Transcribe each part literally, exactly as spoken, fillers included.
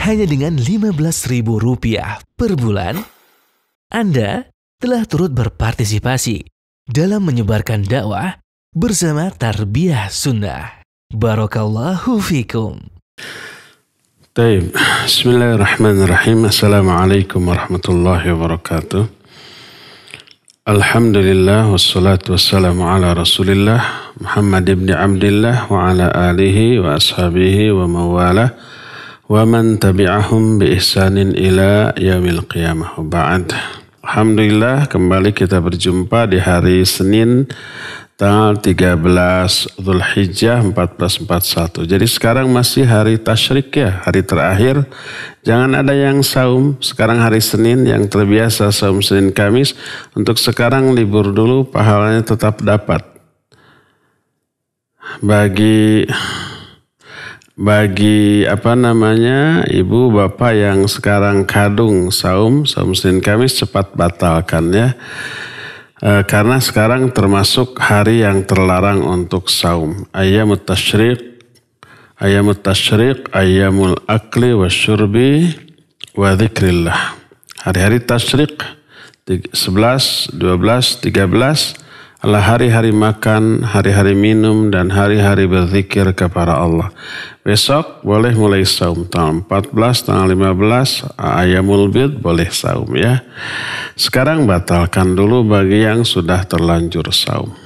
hanya dengan lima belas ribu rupiah per bulan, Anda telah turut berpartisipasi dalam menyebarkan dakwah bersama Tarbiyah Sunnah. Barakallahu fikum. Taib. Bismillahirrahmanirrahim. Assalamualaikum warahmatullahi wabarakatuh. Alhamdulillah wassalatu wassalamu ala Rasulillah Muhammad ibn Abdillah wa ala alihi wa ashabihi wa mawalah wa man tabi'ahum bi ihsanin ila yaumil qiyamah wa ba'd. Alhamdulillah, kembali kita berjumpa di hari Senin tanggal tiga belas Dzulhijjah seribu empat ratus empat puluh satu. Jadi sekarang masih hari tasyrik ya, hari terakhir. Jangan ada yang saum. Sekarang hari Senin, yang terbiasa saum Senin Kamis, untuk sekarang libur dulu, pahalanya tetap dapat. Bagi Bagi apa namanya ibu bapak yang sekarang kadung saum, saum Senin Kamis, cepat batalkan ya. E, karena sekarang termasuk hari yang terlarang untuk saum. Ayyamut tasyriq, ayyamut tasyriq, ayyamul akli wasyurbi wa dzikrillah. Hari-hari tasyriq sebelas, dua belas, tiga belas adalah hari-hari makan, hari-hari minum, dan hari-hari berzikir kepada Allah. Besok boleh mulai saum, tanggal empat belas, tanggal lima belas, ayyamul bid boleh saum ya. Sekarang batalkan dulu bagi yang sudah terlanjur saum.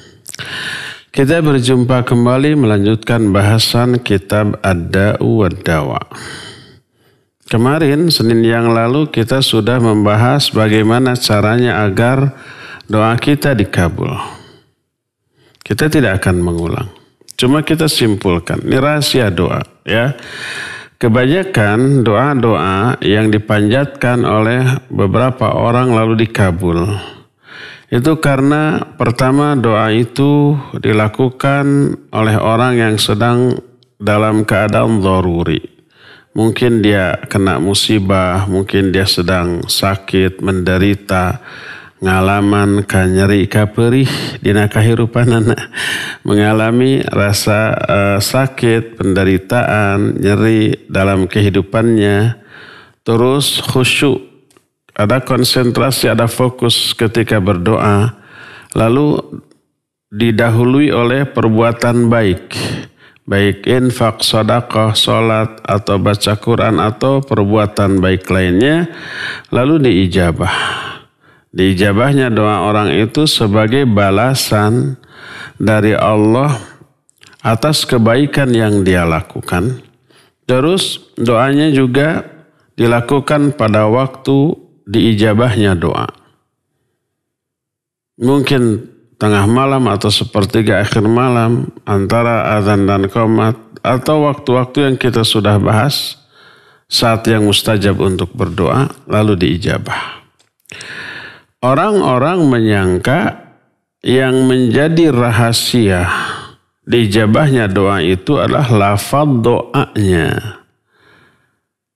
Kita berjumpa kembali melanjutkan bahasan kitab Ad-Da'u wad-Dawa. Kemarin, Senin yang lalu, kita sudah membahas bagaimana caranya agar doa kita dikabul. Kita tidak akan mengulang. Cuma kita simpulkan, ini rahasia doa ya. Kebanyakan doa-doa yang dipanjatkan oleh beberapa orang lalu dikabul, itu karena pertama doa itu dilakukan oleh orang yang sedang dalam keadaan dharuri. Mungkin dia kena musibah, mungkin dia sedang sakit, menderita, ngalaman ka nyeri ka perih dina kahirupanana, mengalami rasa uh, sakit, penderitaan, nyeri dalam kehidupannya. Terus khusyuk, ada konsentrasi, ada fokus ketika berdoa, lalu didahului oleh perbuatan baik, baik infak, sedekah, salat, atau baca Quran, atau perbuatan baik lainnya, lalu diijabah. Diijabahnya doa orang itu sebagai balasan dari Allah atas kebaikan yang dia lakukan. Terus doanya juga dilakukan pada waktu diijabahnya doa. Mungkin tengah malam atau sepertiga akhir malam, antara azan dan qomat, atau waktu-waktu yang kita sudah bahas, saat yang mustajab untuk berdoa lalu diijabah. Orang-orang menyangka yang menjadi rahasia dijabahnya doa itu adalah lafaz doanya.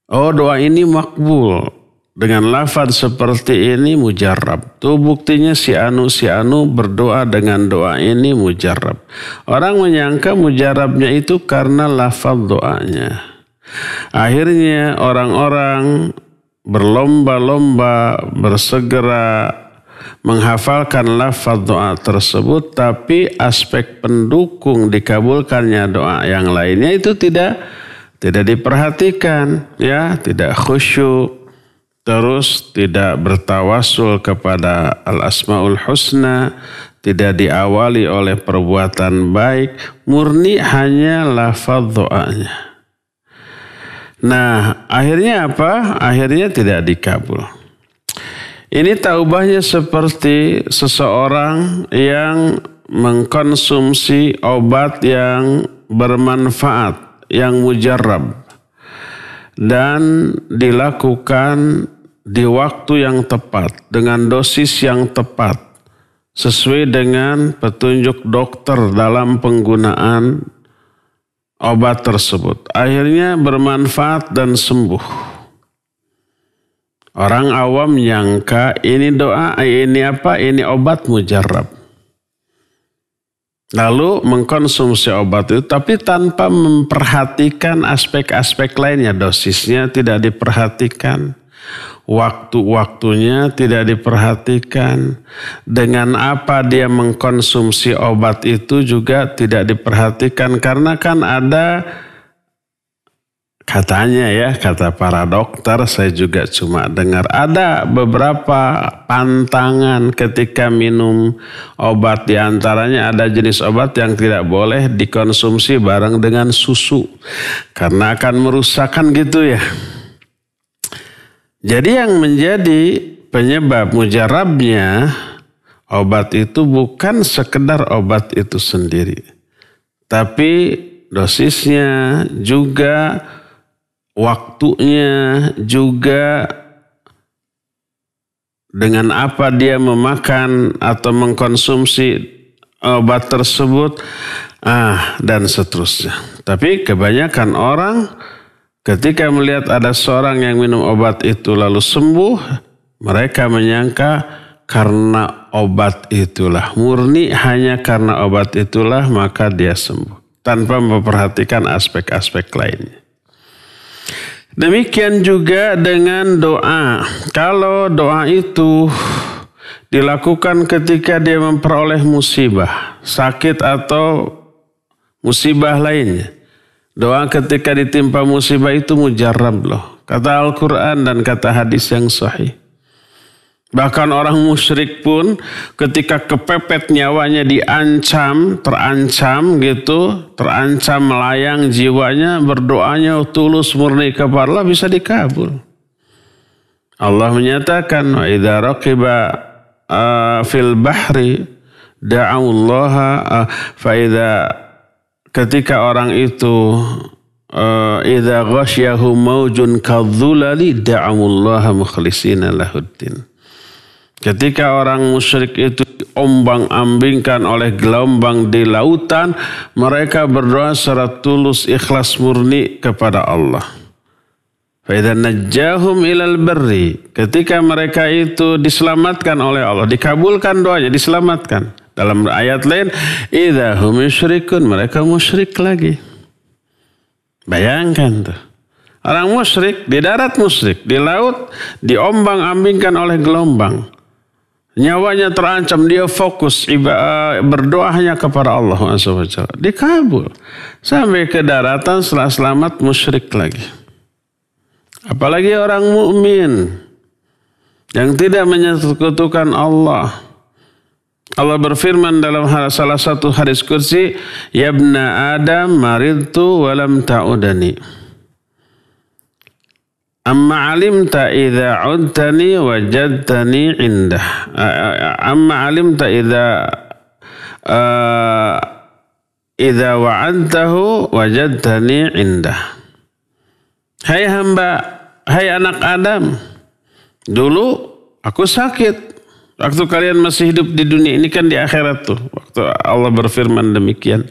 Oh, doa ini makbul. Dengan lafaz seperti ini mujarab. Tuh buktinya si Anu, si Anu berdoa dengan doa ini mujarab. Orang menyangka mujarabnya itu karena lafaz doanya. Akhirnya orang-orang berlomba-lomba, bersegera menghafalkan lafaz doa tersebut, tapi aspek pendukung dikabulkannya doa yang lainnya itu tidak tidak diperhatikan ya, tidak khusyuk, terus tidak bertawasul kepada al-asmaul husna, tidak diawali oleh perbuatan baik, murni hanya lafaz doanya. Nah, akhirnya apa? Akhirnya tidak dikabul. Ini taubahnya seperti seseorang yang mengkonsumsi obat yang bermanfaat, yang mujarab, dan dilakukan di waktu yang tepat, dengan dosis yang tepat, sesuai dengan petunjuk dokter dalam penggunaan obat tersebut. Akhirnya bermanfaat dan sembuh. Orang awam nyangka ini doa, ini apa, ini obat mujarab. Lalu mengkonsumsi obat itu tapi tanpa memperhatikan aspek-aspek lainnya. Dosisnya tidak diperhatikan. Waktu-waktunya tidak diperhatikan. Dengan apa dia mengkonsumsi obat itu juga tidak diperhatikan. Karena kan ada katanya ya, kata para dokter, saya juga cuma dengar, ada beberapa pantangan ketika minum obat, diantaranya ada jenis obat yang tidak boleh dikonsumsi bareng dengan susu karena akan merusakkan gitu ya. Jadi yang menjadi penyebab mujarabnya obat itu bukan sekedar obat itu sendiri, tapi dosisnya juga, waktunya juga, dengan apa dia memakan atau mengkonsumsi obat tersebut, ah dan seterusnya. Tapi kebanyakan orang ketika melihat ada seorang yang minum obat itu lalu sembuh, mereka menyangka karena obat itulah, murni hanya karena obat itulah maka dia sembuh, tanpa memperhatikan aspek-aspek lainnya. Demikian juga dengan doa. Kalau doa itu dilakukan ketika dia memperoleh musibah, sakit atau musibah lainnya. Doa ketika ditimpa musibah itu mujarab loh. Kata Al-Quran dan kata hadis yang sahih. Bahkan orang musyrik pun ketika kepepet nyawanya, diancam, terancam gitu, terancam melayang jiwanya, berdoanya tulus murni kepada Allah bisa dikabul. Allah menyatakan, wa idza raqiba uh, fil bahri da'allaha uh, fa idza, ketika orang itu uh, idza ghasyahu maujun kadzulali da'allaha mukhlisina lahuddin. Ketika orang musyrik itu diombang-ambingkan oleh gelombang di lautan, mereka berdoa secara tulus ikhlas murni kepada Allah. Fa idza najjahum ilal barri, ketika mereka itu diselamatkan oleh Allah, dikabulkan doanya, diselamatkan. Dalam ayat lain, idza hum musyrikun, mereka musyrik lagi. Bayangkan tuh. Orang musyrik di darat, musyrik di laut, diombang-ambingkan oleh gelombang. Nyawanya terancam, dia fokus berdoa hanya kepada Allah subhanahu wa taala. Dikabul. Sampai ke daratan, setelah selamat musyrik lagi. Apalagi orang mukmin yang tidak menyekutukan Allah. Allah berfirman dalam salah satu hadis kursi, ya ibna Adam maridtu walam ta'udani. Amma alimta idza udtani wajadtani indah. Amma alimta idza uh, idza wa'antahu wajadtani indah. Hai hamba, hai anak Adam, dulu aku sakit waktu kalian masih hidup di dunia ini, kan di akhirat tuh. Waktu Allah berfirman demikian,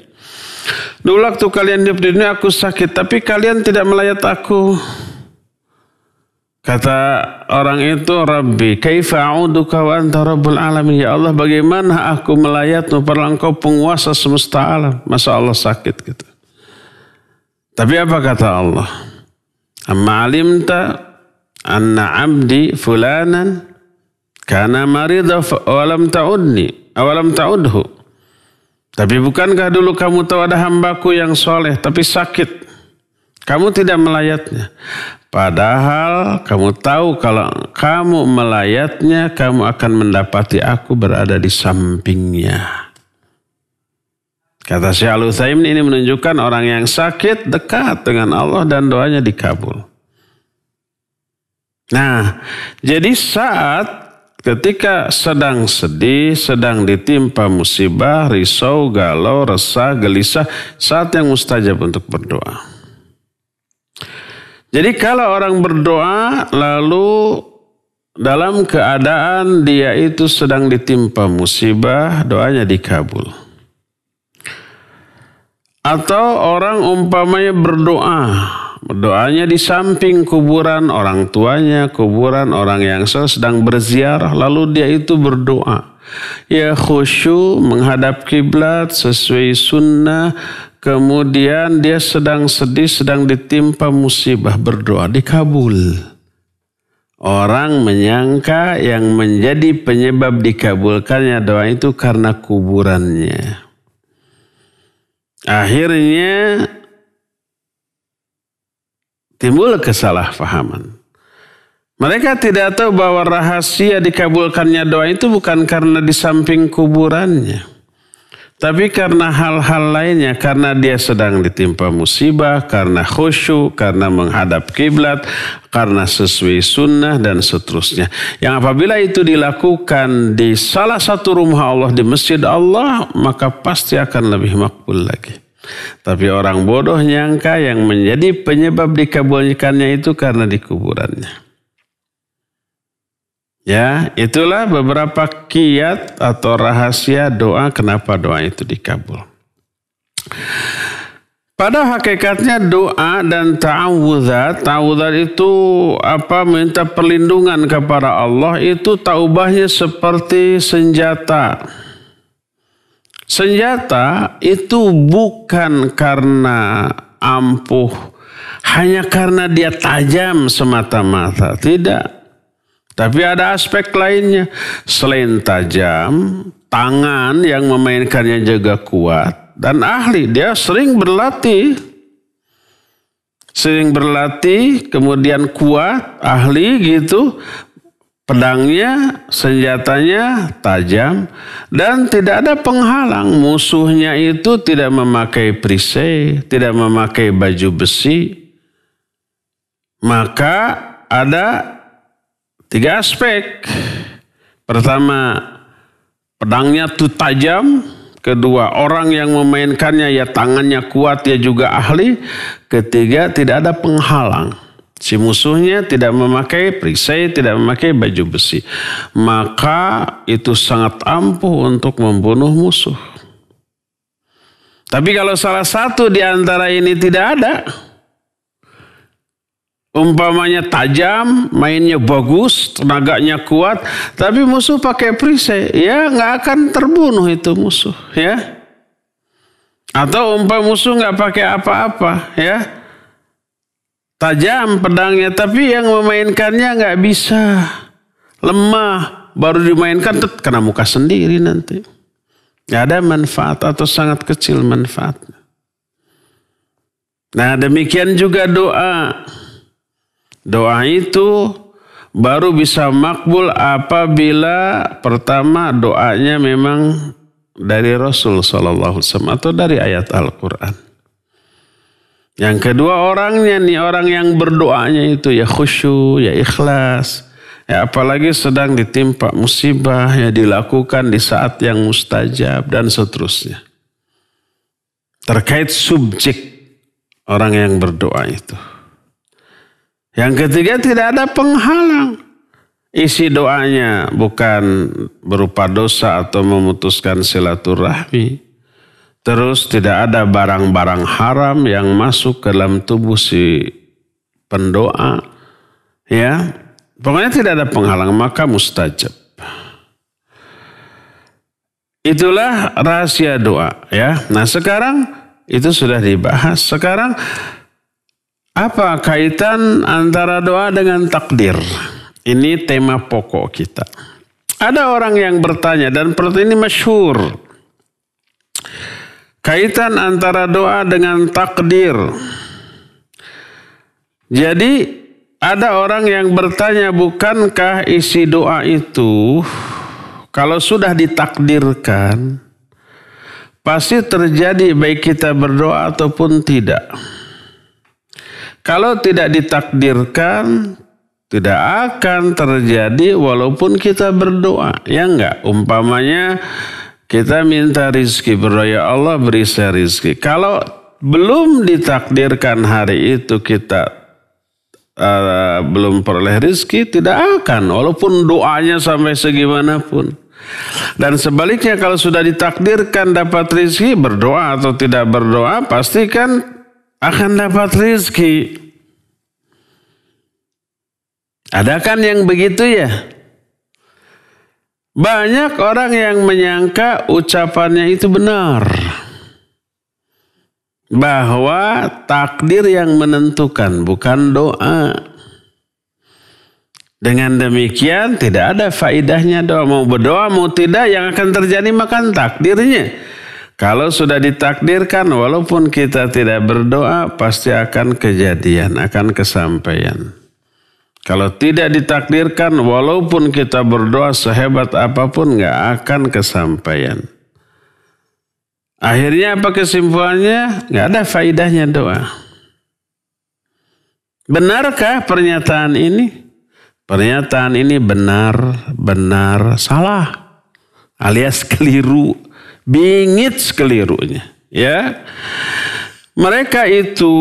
dulu waktu kalian hidup di dunia aku sakit, tapi kalian tidak melayat aku. Kata orang itu, Rabbi, kaifa a'uduka wa anta rabbul alamin. Ya Allah, bagaimana aku melayatmu padahal engkau penguasa semesta alam. Masa Allah sakit gitu. Tapi apa kata Allah? Amma alimta anna abdi fulanan kana marida walam ta'udni awalam ta'udhu. Tapi bukankah dulu kamu tahu ada hambaku yang soleh tapi sakit, kamu tidak melayatnya. Padahal kamu tahu kalau kamu melayatnya, kamu akan mendapati aku berada di sampingnya. Kata Syaikh Salim bin Idahalillah, ini menunjukkan orang yang sakit dekat dengan Allah dan doanya dikabul. Nah, jadi saat ketika sedang sedih, sedang ditimpa musibah, risau, galau, resah, gelisah, saat yang mustajab untuk berdoa. Jadi kalau orang berdoa lalu dalam keadaan dia itu sedang ditimpa musibah, doanya dikabul. Atau orang umpamanya berdoa, berdoanya di samping kuburan orang tuanya, kuburan orang yang sedang berziarah, lalu dia itu berdoa. Ya khusyuk menghadap kiblat sesuai sunnah. Kemudian dia sedang sedih, sedang ditimpa musibah, berdoa dikabul. Orang menyangka yang menjadi penyebab dikabulkannya doa itu karena kuburannya. Akhirnya timbul kesalahpahaman. Mereka tidak tahu bahwa rahasia dikabulkannya doa itu bukan karena di samping kuburannya. Tapi karena hal-hal lainnya, karena dia sedang ditimpa musibah, karena khusyuk, karena menghadap kiblat, karena sesuai sunnah dan seterusnya. Yang apabila itu dilakukan di salah satu rumah Allah, di masjid Allah, maka pasti akan lebih makbul lagi. Tapi orang bodoh nyangka yang menjadi penyebab dikabulkannya itu karena di kuburannya. Ya, itulah beberapa kiat atau rahasia doa kenapa doa itu dikabul. Pada hakikatnya doa dan ta'awudzat, ta'awudzat itu apa minta perlindungan kepada Allah itu taubahnya seperti senjata. Senjata itu bukan karena ampuh, hanya karena dia tajam semata-mata, tidak. Tapi ada aspek lainnya. Selain tajam, tangan yang memainkannya juga kuat. Dan ahli, dia sering berlatih. Sering berlatih, kemudian kuat, ahli gitu. Pedangnya, senjatanya tajam. Dan tidak ada penghalang. Musuhnya itu tidak memakai perisai, tidak memakai baju besi. Maka ada tiga aspek. Pertama, pedangnya itu tajam. Kedua, orang yang memainkannya ya tangannya kuat, ya juga ahli. Ketiga, tidak ada penghalang. Si musuhnya tidak memakai perisai, tidak memakai baju besi. Maka itu sangat ampuh untuk membunuh musuh. Tapi kalau salah satu di antara ini tidak ada, umpamanya tajam, mainnya bagus, tenaganya kuat, tapi musuh pakai perisai, ya nggak akan terbunuh itu musuh, ya. Atau umpam musuh nggak pakai apa-apa, ya. Tajam pedangnya, tapi yang memainkannya nggak bisa, lemah, baru dimainkan tet, kena muka sendiri nanti. Nggak ada manfaat atau sangat kecil manfaatnya. Nah demikian juga doa. Doa itu baru bisa makbul apabila pertama doanya memang dari Rasul Shallallahu Alaihi Wasallam atau dari ayat Al-Quran. Yang kedua orangnya nih, orang yang berdoanya itu ya khusyuk, ya ikhlas. Ya apalagi sedang ditimpa musibah, ya dilakukan di saat yang mustajab dan seterusnya. Terkait subjek orang yang berdoa itu. Yang ketiga tidak ada penghalang. Isi doanya bukan berupa dosa atau memutuskan silaturahmi. Terus tidak ada barang-barang haram yang masuk ke dalam tubuh si pendoa. Ya, pokoknya tidak ada penghalang, maka mustajab. Itulah rahasia doa, ya. Nah, sekarang itu sudah dibahas. Sekarang apa kaitan antara doa dengan takdir? Ini tema pokok kita. Ada orang yang bertanya dan pertanyaan ini masyhur. Kaitan antara doa dengan takdir. Jadi ada orang yang bertanya, bukankah isi doa itu kalau sudah ditakdirkan pasti terjadi baik kita berdoa ataupun tidak. Kalau tidak ditakdirkan, tidak akan terjadi walaupun kita berdoa. Ya enggak? Umpamanya kita minta rizki, berdoa ya Allah beri saya rizki. Kalau belum ditakdirkan hari itu kita uh, belum peroleh rizki, tidak akan. Walaupun doanya sampai segimanapun. Dan sebaliknya kalau sudah ditakdirkan dapat rizki, berdoa atau tidak berdoa, pastikan akan dapat rezeki. Ada kan yang begitu ya? Banyak orang yang menyangka ucapannya itu benar. Bahwa takdir yang menentukan, bukan doa. Dengan demikian tidak ada faidahnya doa. Mau berdoa mau tidak, yang akan terjadi makan takdirnya. Kalau sudah ditakdirkan, walaupun kita tidak berdoa, pasti akan kejadian, akan kesampaian. Kalau tidak ditakdirkan, walaupun kita berdoa sehebat apapun, nggak akan kesampaian. Akhirnya apa kesimpulannya? Nggak ada faidahnya doa. Benarkah pernyataan ini? Pernyataan ini benar-benar salah, alias keliru, bingit sekelirunya. Ya, mereka itu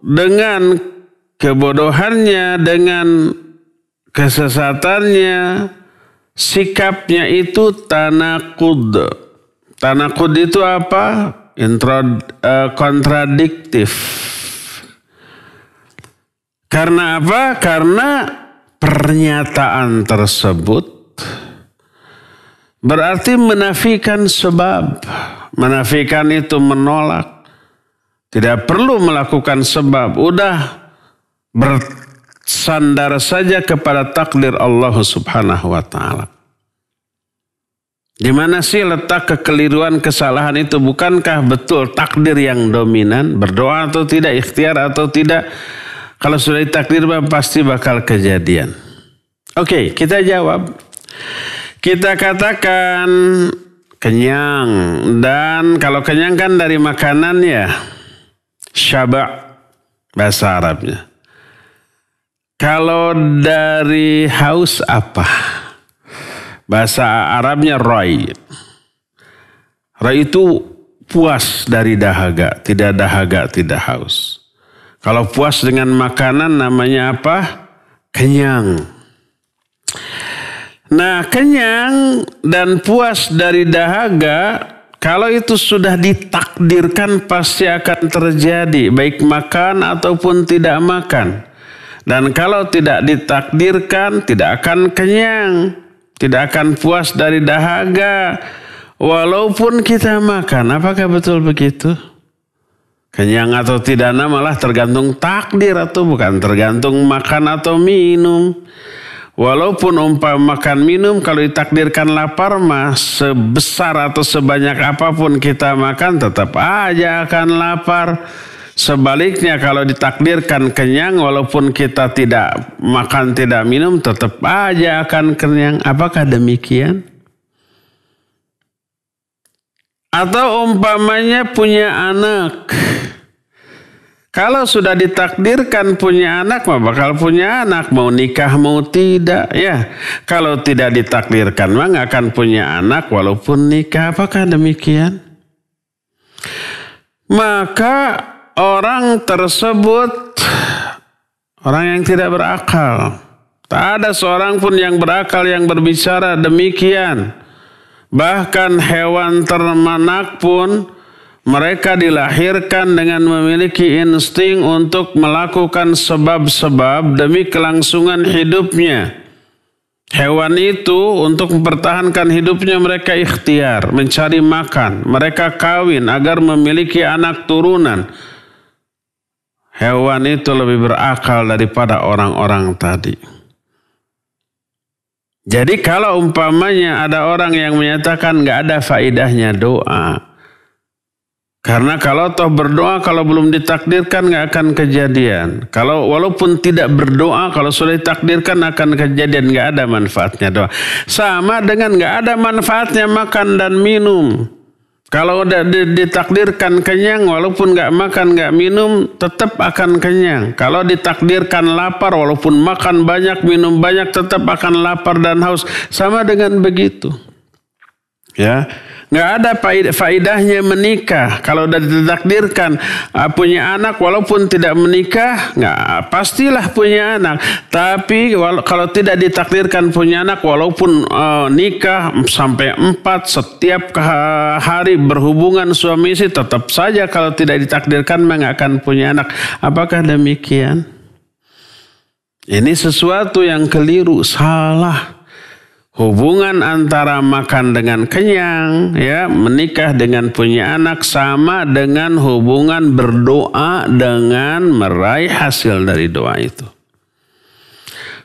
dengan kebodohannya, dengan kesesatannya, sikapnya itu tanakud. Tanakud itu apa? Intro, uh, kontradiktif. Karena apa? Karena pernyataan tersebut berarti menafikan sebab. Menafikan itu menolak. Tidak perlu melakukan sebab. Udah bersandar saja kepada takdir Allah Subhanahu wa Ta'ala. Di mana sih letak kekeliruan, kesalahan itu? Bukankah betul takdir yang dominan? Berdoa atau tidak, ikhtiar atau tidak, kalau sudah ditakdir pasti bakal kejadian. Oke, kita jawab. Kita katakan kenyang, dan kalau kenyang kan dari makanan ya, syaba' bahasa Arabnya. Kalau dari haus apa? Bahasa Arabnya rai. Rai itu puas dari dahaga. Tidak dahaga, tidak haus. Kalau puas dengan makanan namanya apa? Kenyang. Nah, kenyang dan puas dari dahaga, kalau itu sudah ditakdirkan pasti akan terjadi. Baik makan ataupun tidak makan. Dan kalau tidak ditakdirkan, tidak akan kenyang, tidak akan puas dari dahaga, walaupun kita makan. Apakah betul begitu? Kenyang atau tidak malah tergantung takdir atau bukan, tergantung makan atau minum. Walaupun umpama makan minum, kalau ditakdirkan lapar, mah sebesar atau sebanyak apapun kita makan, tetap aja akan lapar. Sebaliknya kalau ditakdirkan kenyang, walaupun kita tidak makan, tidak minum, tetap aja akan kenyang. Apakah demikian? Atau umpamanya punya anak. Kalau sudah ditakdirkan punya anak, mah bakal punya anak. Mau nikah, mau tidak. Ya, kalau tidak ditakdirkan, mah nggak akan punya anak walaupun nikah. Apakah demikian? Maka orang tersebut, orang yang tidak berakal. Tak ada seorang pun yang berakal yang berbicara demikian. Bahkan hewan ternak pun, mereka dilahirkan dengan memiliki insting untuk melakukan sebab-sebab demi kelangsungan hidupnya. Hewan itu untuk mempertahankan hidupnya mereka ikhtiar, mencari makan. Mereka kawin agar memiliki anak turunan. Hewan itu lebih berakal daripada orang-orang tadi. Jadi kalau umpamanya ada orang yang menyatakan nggak ada faidahnya doa. Karena kalau toh berdoa, kalau belum ditakdirkan nggak akan kejadian. Kalau walaupun tidak berdoa, kalau sudah ditakdirkan akan kejadian, nggak ada manfaatnya doa. Sama dengan nggak ada manfaatnya makan dan minum. Kalau udah ditakdirkan kenyang, walaupun nggak makan, nggak minum, tetap akan kenyang. Kalau ditakdirkan lapar, walaupun makan banyak, minum banyak, tetap akan lapar dan haus. Sama dengan begitu. Ya, nggak ada faidahnya menikah. Kalau udah ditakdirkan punya anak, walaupun tidak menikah, nggak, pastilah punya anak. Tapi kalau tidak ditakdirkan punya anak, walaupun uh, nikah sampai empat, setiap hari berhubungan suami istri, tetap saja kalau tidak ditakdirkan nggak akan punya anak. Apakah demikian? Ini sesuatu yang keliru, salah. hubungan antara makan dengan kenyang, ya, menikah dengan punya anak sama dengan hubungan berdoa dengan meraih hasil dari doa itu.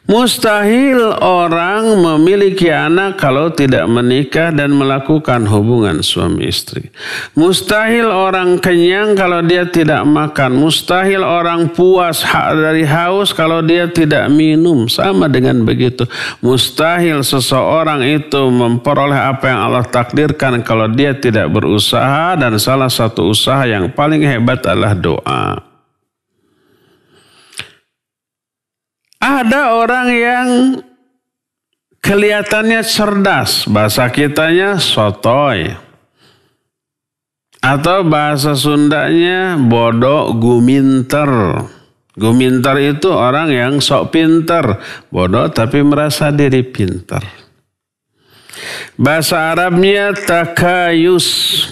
Mustahil orang memiliki anak kalau tidak menikah dan melakukan hubungan suami istri. Mustahil orang kenyang kalau dia tidak makan. Mustahil orang puas dari haus kalau dia tidak minum. Sama dengan begitu. Mustahil seseorang itu memperoleh apa yang Allah takdirkan kalau dia tidak berusaha, dan salah satu usaha yang paling hebat adalah doa. Ada orang yang kelihatannya cerdas, bahasa kitanya sotoy. Atau bahasa Sundanya bodoh guminter. Guminter itu orang yang sok pinter, bodoh tapi merasa diri pinter. Bahasa Arabnya takayus.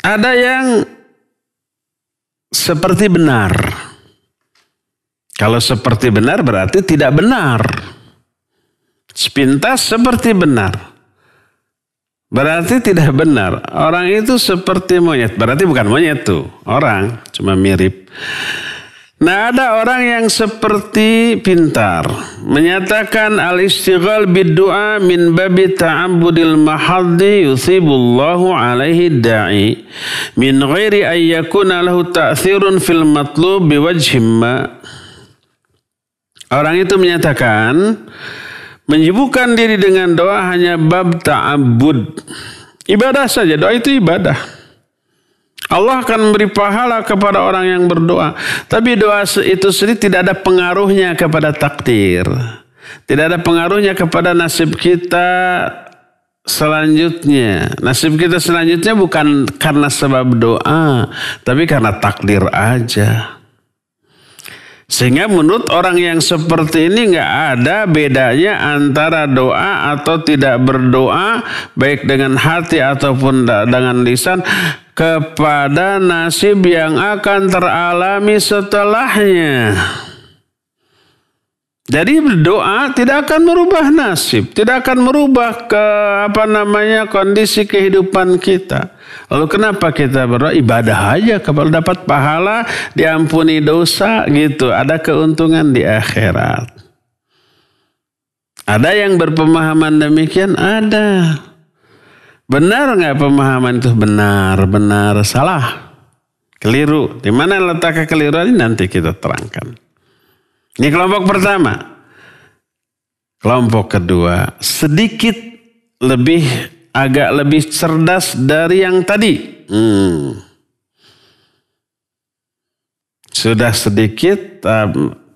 Ada yang seperti benar. Kalau seperti benar berarti tidak benar. Sepintas seperti benar. Berarti tidak benar. Orang itu seperti monyet. Berarti bukan monyet tuh. Orang. Cuma mirip. Nah, ada orang yang seperti pintar. Menyatakan al-istighal bid-du'a min babi ta'abudil mahaddi yuthibullahu alaihi da'i min ghairi ayyakuna lahu ta'thirun fil matlub biwajhimma. Orang itu menyatakan, menyibukkan diri dengan doa hanya bab ta'abud. Ibadah saja, doa itu ibadah. Allah akan memberi pahala kepada orang yang berdoa. Tapi doa itu sendiri tidak ada pengaruhnya kepada takdir. Tidak ada pengaruhnya kepada nasib kita selanjutnya. Nasib kita selanjutnya bukan karena sebab doa, tapi karena takdir aja. Sehingga menurut orang yang seperti ini nggak ada bedanya antara doa atau tidak berdoa, baik dengan hati ataupun dengan lisan, kepada nasib yang akan teralami setelahnya. Jadi berdoa tidak akan merubah nasib, tidak akan merubah ke apa namanya kondisi kehidupan kita. Lalu kenapa kita berdoa? Ibadah aja, kalau dapat pahala, diampuni dosa gitu, ada keuntungan di akhirat. Ada yang berpemahaman demikian? Ada. Benar nggak pemahaman itu? Benar, benar, salah, keliru. Di mana letak kekeliruan ini nanti kita terangkan. Ini kelompok pertama. Kelompok kedua sedikit lebih, agak lebih cerdas dari yang tadi. Hmm. Sudah sedikit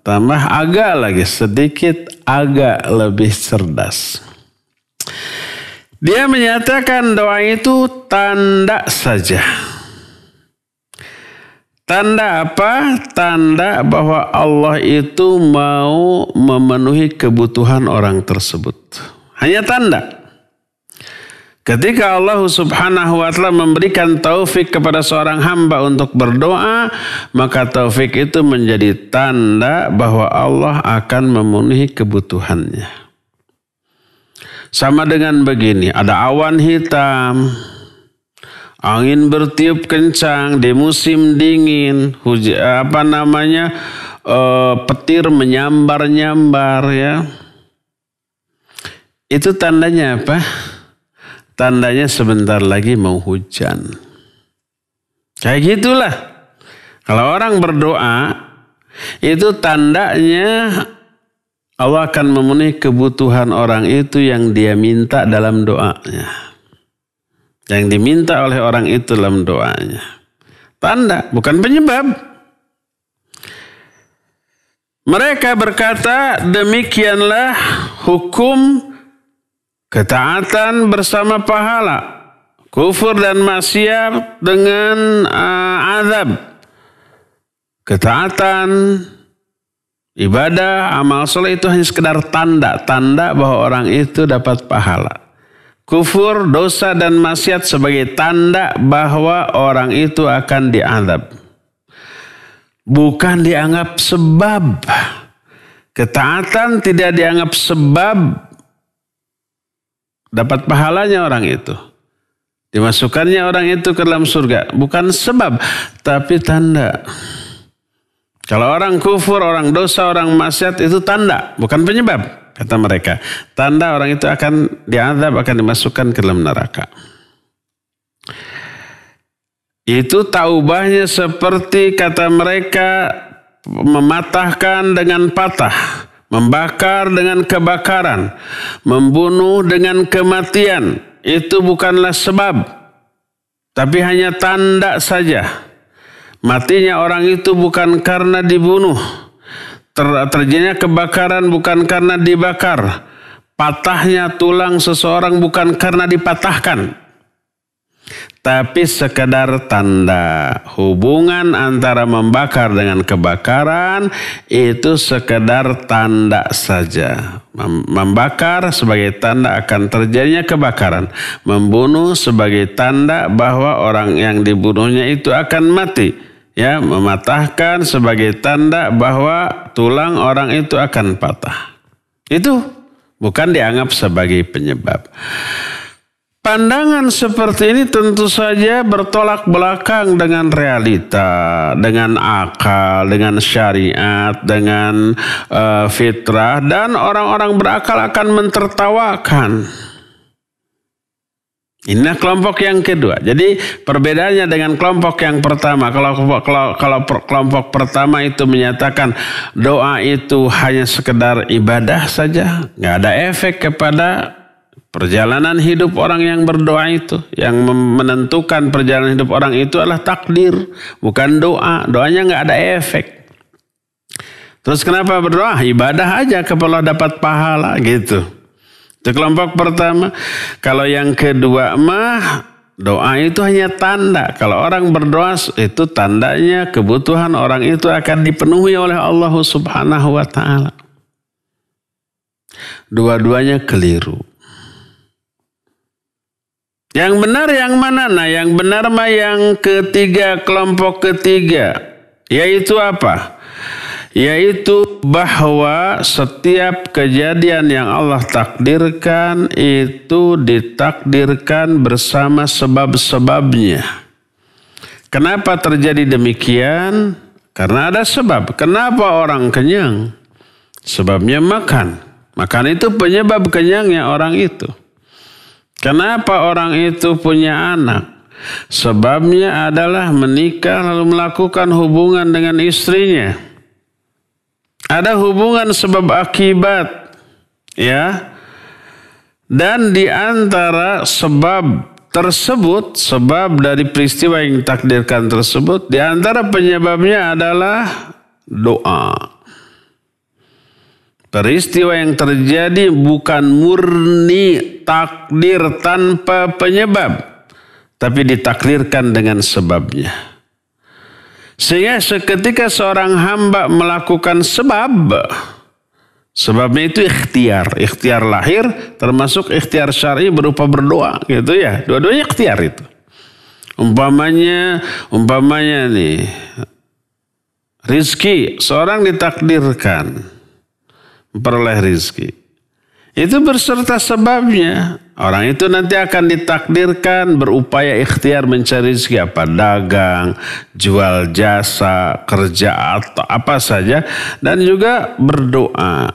tambah agak lagi, sedikit agak lebih cerdas. Dia menyatakan doa itu tanda saja. Tanda apa? Tanda bahwa Allah itu mau memenuhi kebutuhan orang tersebut. Hanya tanda. Ketika Allah subhanahu wa ta'ala memberikan taufik kepada seorang hamba untuk berdoa, maka taufik itu menjadi tanda bahwa Allah akan memenuhi kebutuhannya. Sama dengan begini, ada awan hitam. Angin bertiup kencang di musim dingin, hujan apa namanya e, petir menyambar-nyambar, ya. Itu tandanya apa? Tandanya sebentar lagi mau hujan. Kayak gitulah. Kalau orang berdoa, itu tandanya Allah akan memenuhi kebutuhan orang itu yang dia minta dalam doanya. Yang diminta oleh orang itu dalam doanya. Tanda, bukan penyebab. Mereka berkata, demikianlah hukum ketaatan bersama pahala. Kufur dan maksiat dengan uh, azab. Ketaatan, ibadah, amal soleh itu hanya sekedar tanda. Tanda bahwa orang itu dapat pahala. Kufur, dosa dan maksiat sebagai tanda bahwa orang itu akan diazab. Bukan dianggap sebab. Ketaatan tidak dianggap sebab Dapat pahalanya orang itu. Dimasukkannya orang itu ke dalam surga. Bukan sebab, tapi tanda. Kalau orang kufur, orang dosa, orang maksiat itu tanda. Bukan penyebab, kata mereka. Tanda orang itu akan diazab, akan dimasukkan ke dalam neraka. Itu taubahnya seperti kata mereka mematahkan dengan patah. Membakar dengan kebakaran, membunuh dengan kematian, itu bukanlah sebab, tapi hanya tanda saja. Matinya orang itu bukan karena dibunuh, Ter- terjadinya kebakaran bukan karena dibakar, patahnya tulang seseorang bukan karena dipatahkan. Tapi sekedar tanda. Hubungan antara membakar dengan kebakaran itu sekedar tanda saja. Membakar sebagai tanda akan terjadinya kebakaran. Membunuh sebagai tanda bahwa orang yang dibunuhnya itu akan mati. Ya, mematahkan sebagai tanda bahwa tulang orang itu akan patah. Itu bukan dianggap sebagai penyebab. Pandangan seperti ini tentu saja bertolak belakang dengan realita, dengan akal, dengan syariat, dengan uh, fitrah. Dan orang-orang berakal akan mentertawakan. Ini kelompok yang kedua. Jadi perbedaannya dengan kelompok yang pertama. Kalau, kalau, kalau kelompok pertama itu menyatakan doa itu hanya sekedar ibadah saja. Nggak ada efek kepada perjalanan hidup orang yang berdoa itu. Yang menentukan perjalanan hidup orang itu adalah takdir. Bukan doa. Doanya nggak ada efek. Terus kenapa berdoa? Ibadah aja kepala dapat pahala gitu. Itu kelompok pertama. Kalau yang kedua mah doa itu hanya tanda. Kalau orang berdoa itu tandanya kebutuhan orang itu akan dipenuhi oleh Allah Subhanahu wa Ta'ala. Dua-duanya keliru. Yang benar yang mana? Nah, yang benar mah yang ketiga, kelompok ketiga. Yaitu apa? Yaitu bahwa setiap kejadian yang Allah takdirkan itu ditakdirkan bersama sebab-sebabnya. Kenapa terjadi demikian? Karena ada sebab. Kenapa orang kenyang? Sebabnya makan. Makan itu penyebab kenyangnya orang itu. Kenapa orang itu punya anak? Sebabnya adalah menikah lalu melakukan hubungan dengan istrinya. Ada hubungan sebab akibat, ya. Dan di antara sebab tersebut, sebab dari peristiwa yang ditakdirkan tersebut, di antara penyebabnya adalah doa. Peristiwa yang terjadi bukan murni takdir tanpa penyebab, tapi ditakdirkan dengan sebabnya. Sehingga seketika seorang hamba melakukan sebab, sebabnya itu ikhtiar, ikhtiar lahir termasuk ikhtiar syar'i berupa berdoa, gitu ya. Dua-duanya ikhtiar itu. Umpamanya, umpamanya nih, rizki seorang ditakdirkan peroleh rizki. Itu berserta sebabnya. Orang itu nanti akan ditakdirkan berupaya ikhtiar mencari rizki. Apa? Dagang, jual jasa, kerja atau apa saja. Dan juga berdoa.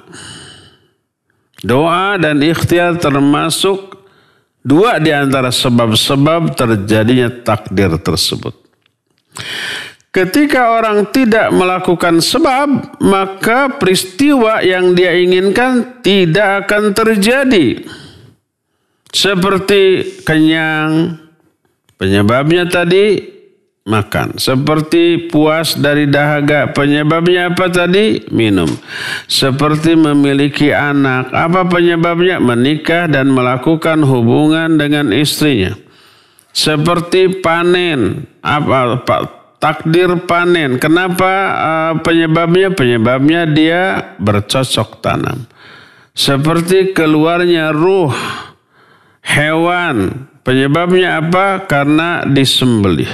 Doa dan ikhtiar termasuk dua di antara sebab-sebab terjadinya takdir tersebut. Ketika orang tidak melakukan sebab, maka peristiwa yang dia inginkan tidak akan terjadi. Seperti kenyang, penyebabnya tadi makan. Seperti puas dari dahaga, penyebabnya apa tadi? Minum. Seperti memiliki anak, apa penyebabnya? Menikah dan melakukan hubungan dengan istrinya. Seperti panen, apa pak? Takdir panen. Kenapa uh, penyebabnya? Penyebabnya dia bercocok tanam. Seperti keluarnya ruh hewan. Penyebabnya apa? Karena disembelih.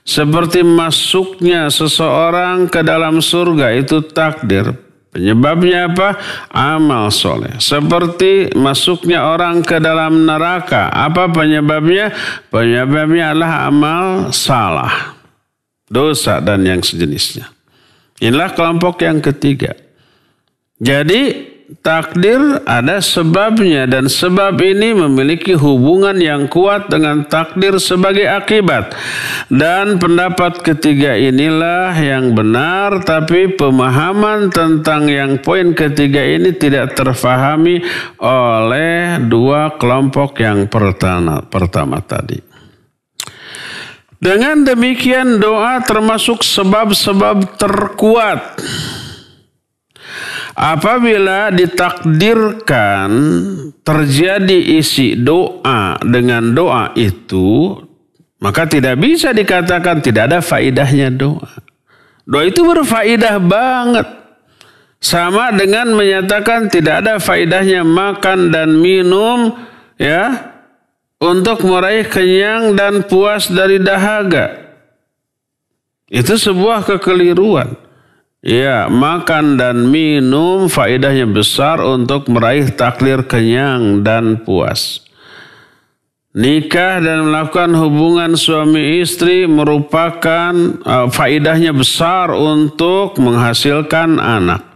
Seperti masuknya seseorang ke dalam surga itu takdir. Penyebabnya apa? Amal soleh. Seperti masuknya orang ke dalam neraka. Apa penyebabnya? Penyebabnya adalah amal salah, dosa dan yang sejenisnya. Inilah kelompok yang ketiga. Jadi takdir ada sebabnya dan sebab ini memiliki hubungan yang kuat dengan takdir sebagai akibat. Dan pendapat ketiga inilah yang benar, tapi pemahaman tentang yang poin ketiga ini tidak terfahami oleh dua kelompok yang pertama, pertama tadi. Dengan demikian doa termasuk sebab-sebab terkuat. Apabila ditakdirkan terjadi isi doa dengan doa itu, maka tidak bisa dikatakan tidak ada faidahnya doa. Doa itu berfaedah banget. Sama dengan menyatakan tidak ada faidahnya makan dan minum, ya, untuk meraih kenyang dan puas dari dahaga. Itu sebuah kekeliruan. Ya, makan dan minum faedahnya besar untuk meraih takdir kenyang dan puas. Nikah dan melakukan hubungan suami istri merupakan uh, faedahnya besar untuk menghasilkan anak.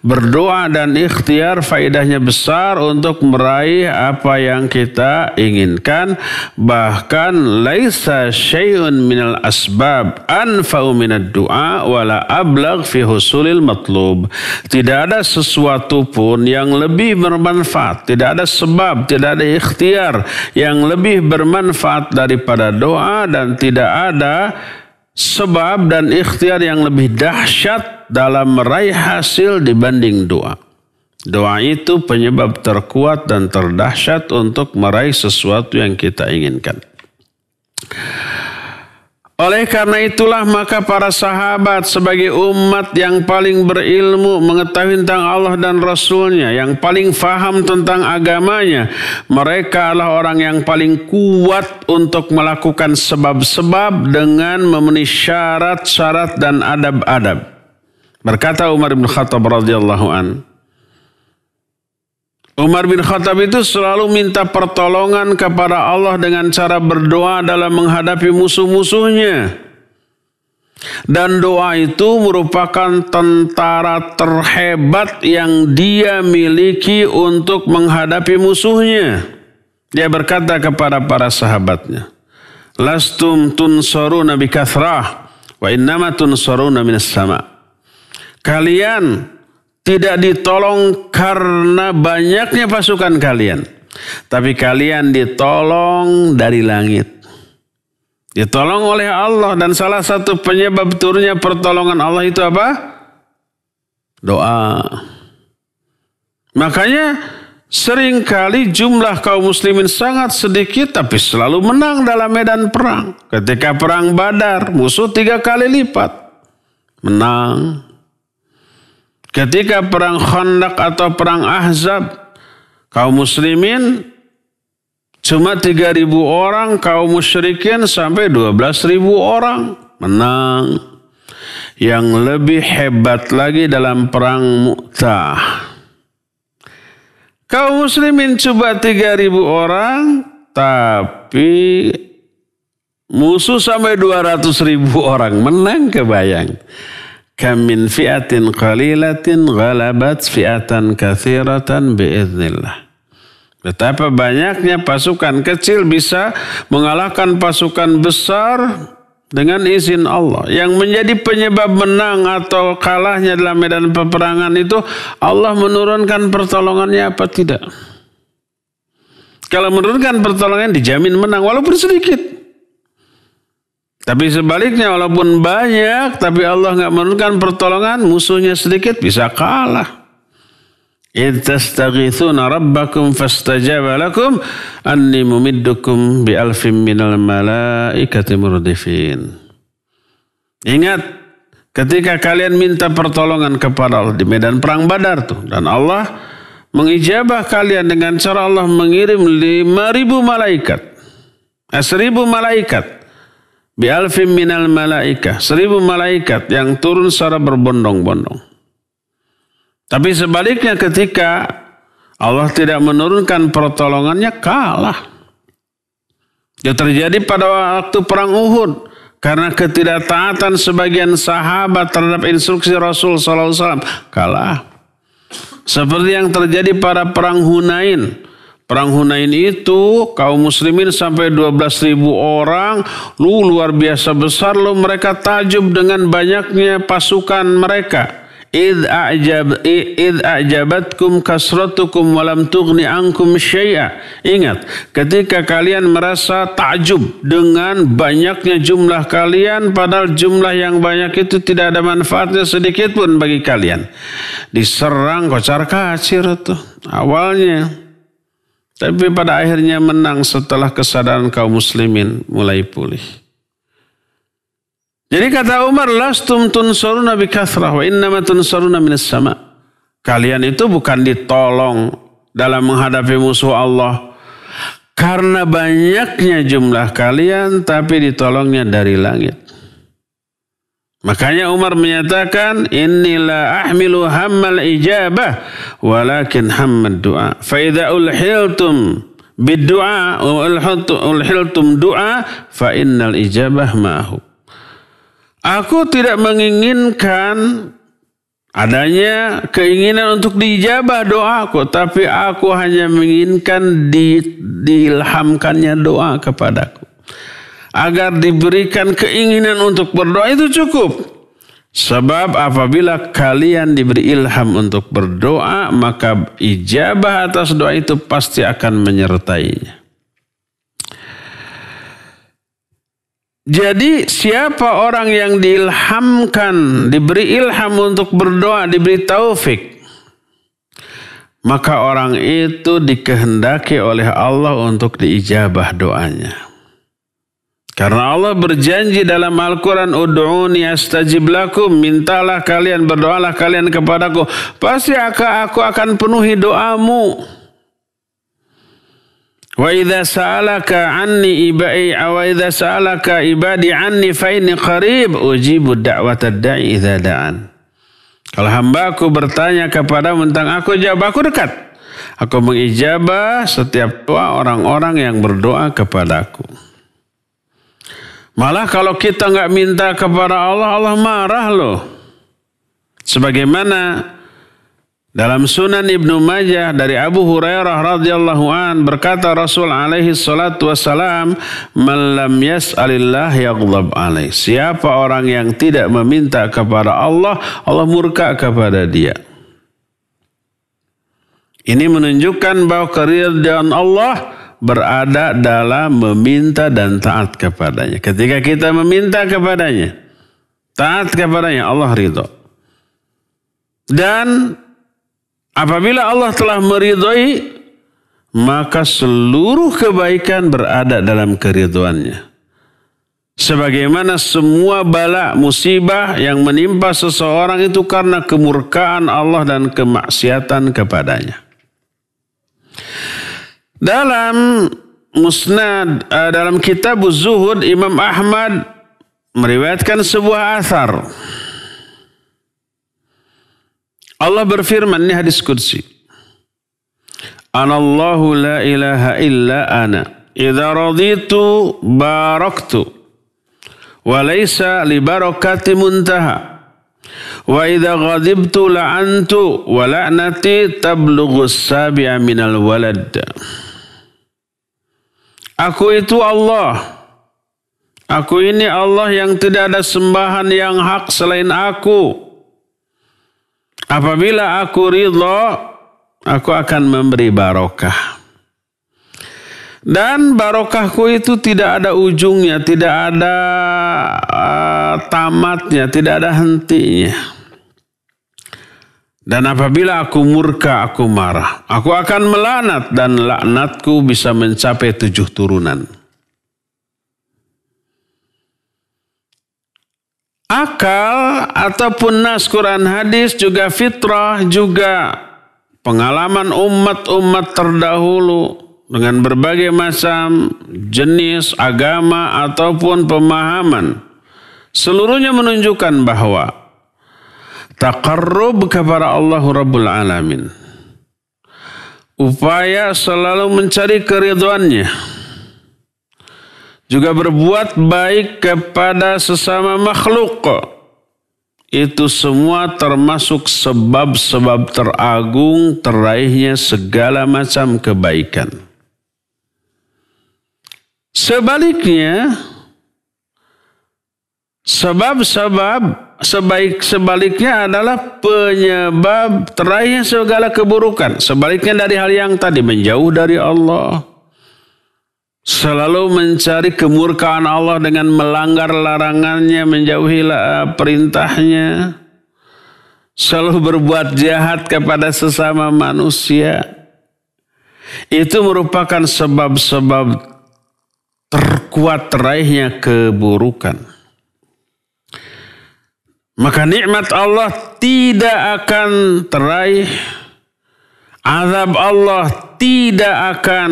Berdoa dan ikhtiar faedahnya besar untuk meraih apa yang kita inginkan. Bahkan laisa syai'un minal asbab anfa'u minad du'a wala ablagh fi husulil matlub. Tidak ada sesuatu pun yang lebih bermanfaat. Tidak ada sebab, tidak ada ikhtiar yang lebih bermanfaat daripada doa, dan tidak ada sebab dan ikhtiar yang lebih dahsyat dalam meraih hasil dibanding doa. Doa itu penyebab terkuat dan terdahsyat untuk meraih sesuatu yang kita inginkan. Oleh karena itulah maka para sahabat sebagai umat yang paling berilmu mengetahui tentang Allah dan Rasulnya, yang paling faham tentang agamanya, mereka adalah orang yang paling kuat untuk melakukan sebab-sebab dengan memenuhi syarat-syarat dan adab-adab. Berkata Umar bin Khattab radhiyallahu an. Umar bin Khattab itu selalu minta pertolongan kepada Allah dengan cara berdoa dalam menghadapi musuh-musuhnya. Dan doa itu merupakan tentara terhebat yang dia miliki untuk menghadapi musuhnya. Dia berkata kepada para sahabatnya, "Lastum tunsoruna bi kathrah wa innama tunsoruna minas sama." Kalian tidak ditolong karena banyaknya pasukan kalian, tapi kalian ditolong dari langit. Ditolong oleh Allah, dan salah satu penyebab turunnya pertolongan Allah itu apa? Doa. Makanya seringkali jumlah kaum muslimin sangat sedikit tapi selalu menang dalam medan perang. Ketika perang Badar, musuh tiga kali lipat menang. Ketika perang Khandaq atau perang Ahzab, kaum muslimin cuma tiga ribu orang, kaum musyrikin sampai dua belas ribu orang menang. Yang lebih hebat lagi dalam perang Mu'tah. Kaum muslimin cuma tiga ribu orang, tapi musuh sampai dua ratus ribu orang menang, kebayang. Kamin fi'atin qalilatin ghalabat fi'atan kathiratan bi'iznillah. Betapa banyaknya pasukan kecil bisa mengalahkan pasukan besar dengan izin Allah. Yang menjadi penyebab menang atau kalahnya dalam medan peperangan itu Allah menurunkan pertolongannya apa tidak. Kalau menurunkan pertolongan dijamin menang walaupun sedikit. Tapi sebaliknya walaupun banyak tapi Allah nggak menurunkan pertolongan, musuhnya sedikit bisa kalah. Idh tastaghithuna rabbakum fastajaba lakum anni mumiddukum bi alfin minal malaikati murdifin. Ingat ketika kalian minta pertolongan kepada Allah di medan perang Badar tuh, dan Allah mengijabah kalian dengan cara Allah mengirim lima ribu malaikat, eh, seribu malaikat. Bi'alfim minal malaikah. Seribu malaikat yang turun secara berbondong-bondong. Tapi sebaliknya ketika Allah tidak menurunkan pertolongannya, kalah. Itu terjadi pada waktu perang Uhud. Karena ketidaktaatan sebagian sahabat terhadap instruksi Rasul Sallallahu Alaihi Wasallam, kalah. Seperti yang terjadi pada perang Hunain. Perang Hunain itu kaum muslimin sampai dua belas ribu orang. Lu luar biasa besar lu, mereka takjub dengan banyaknya pasukan mereka. Id a'jab id a'jabatkum kasratukum walam tughni ankum syai'a. Ingat, ketika kalian merasa takjub dengan banyaknya jumlah kalian, padahal jumlah yang banyak itu tidak ada manfaatnya sedikit pun bagi kalian. Diserang kocar-kacir tuh awalnya, tapi pada akhirnya menang setelah kesadaran kaum muslimin mulai pulih. Jadi kata Umar, lastum tunsaruna bi kathrah wa innama tunsaruna minas sama. Kalian itu bukan ditolong dalam menghadapi musuh Allah karena banyaknya jumlah kalian, tapi ditolongnya dari langit. Makanya Umar menyatakan, inni la ahmilu hammal ijabah walakin hammad du'a. Fa idza ulhiltum biddu'a ulhiltum du'a fa innal ijabah ma'ahu. Aku tidak menginginkan adanya keinginan untuk diijabah doaku, tapi aku hanya menginginkan di, diilhamkannya doa kepadaku. Agar diberikan keinginan untuk berdoa itu cukup. Sebab apabila kalian diberi ilham untuk berdoa, maka ijabah atas doa itu pasti akan menyertainya. Jadi siapa orang yang diilhamkan, diberi ilham untuk berdoa, diberi taufik, maka orang itu dikehendaki oleh Allah untuk diijabah doanya. Karena Allah berjanji dalam Al-Quran, ud'uni astajib lakum, mintalah kalian, berdoalah kalian kepadaku, pasti aku akan penuhi doamu. Wa idza sa'alaka 'anni ibai wa idza sa'alaka ibadi 'anni fa inni qarib ujibu da'wata da'i idza da'an. Kalau hambaku bertanya kepada tentang aku, jawab aku dekat. Aku mengijabah setiap doa orang-orang yang berdoa kepadaku. Malah kalau kita nggak minta kepada Allah, Allah marah loh. Sebagaimana dalam Sunan Ibnu Majah dari Abu Hurairah radhiyallahu an, berkata Rasul alaihi salatu wassalam, "Man lam yas'alillah yaghdab alaih." Siapa orang yang tidak meminta kepada Allah, Allah murka kepada dia. Ini menunjukkan bahwa keridhaan Allah berada dalam meminta dan taat kepadanya. Ketika kita meminta kepadanya, taat kepadanya, Allah ridha. Dan apabila Allah telah meridhoi, maka seluruh kebaikan berada dalam keridhoannya. Sebagaimana semua bala musibah yang menimpa seseorang itu karena kemurkaan Allah dan kemaksiatan kepadanya. Dalam musnad, dalam kitab Zuhud, Imam Ahmad meriwayatkan sebuah athar. Allah berfirman, ini hadis Qudsi. Anallahu la ilaha illa ana. Idza raditu baraktu. Wa laysa li barakati muntaha. Wa idza ghadibtu la'antu. Wa la'nati tablughu sabi'a minal walad. Aku itu Allah. Aku ini Allah yang tidak ada sembahan yang hak selain aku. Apabila aku ridha, aku akan memberi barokah. Dan barokahku itu tidak ada ujungnya, tidak ada uh, tamatnya, tidak ada hentinya. Dan apabila aku murka, aku marah. Aku akan melaknat dan laknatku bisa mencapai tujuh turunan. Akal ataupun nas Quran hadis, juga fitrah, juga pengalaman umat-umat terdahulu dengan berbagai macam jenis agama ataupun pemahaman, seluruhnya menunjukkan bahwa Taqarrub kepada Allah Rabbul Alamin. Upaya selalu mencari keridhaannya. Juga berbuat baik kepada sesama makhluk. Itu semua termasuk sebab-sebab teragung teraihnya segala macam kebaikan. Sebaliknya, sebab-sebab sebaik sebaliknya adalah penyebab terakhir segala keburukan. Sebaliknya dari hal yang tadi, menjauh dari Allah, selalu mencari kemurkaan Allah dengan melanggar larangannya, menjauhi perintahnya, selalu berbuat jahat kepada sesama manusia. Itu merupakan sebab-sebab terkuat terakhirnya keburukan. Maka nikmat Allah tidak akan teraih, azab Allah tidak akan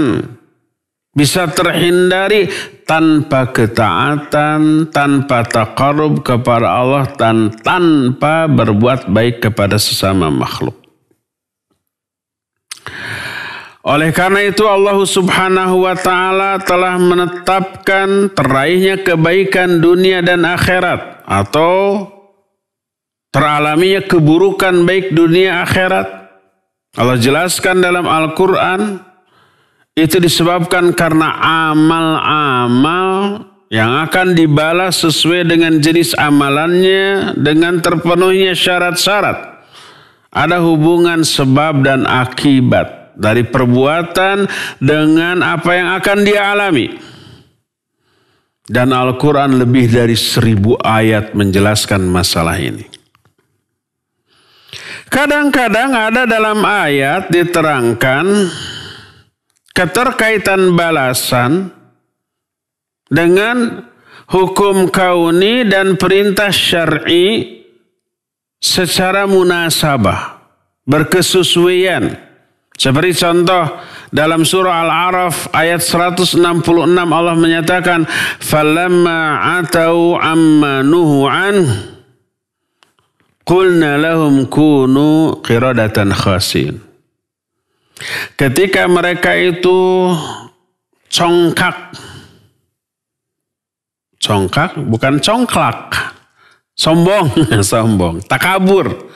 bisa terhindari tanpa ketaatan, tanpa taqarrub kepada Allah, dan tanpa berbuat baik kepada sesama makhluk. Oleh karena itu Allah Subhanahu wa Ta'ala telah menetapkan teraihnya kebaikan dunia dan akhirat, atau teralaminya keburukan baik dunia akhirat. Allah jelaskan dalam Al-Quran, itu disebabkan karena amal-amal yang akan dibalas sesuai dengan jenis amalannya, dengan terpenuhnya syarat-syarat. Ada hubungan sebab dan akibat dari perbuatan dengan apa yang akan dia alami. Dan Al-Quran lebih dari seribu ayat menjelaskan masalah ini. Kadang-kadang ada dalam ayat diterangkan keterkaitan balasan dengan hukum kauni dan perintah syar'i secara munasabah, berkesesuaian. Seperti contoh dalam surah Al-A'raf ayat seratus enam puluh enam Allah menyatakan, "Falamma 'atau amma nuhu anhu qulna lahum kunu qiradatan khasin." Ketika mereka itu congkak. Congkak bukan congklak. Sombong, sombong. Takabur.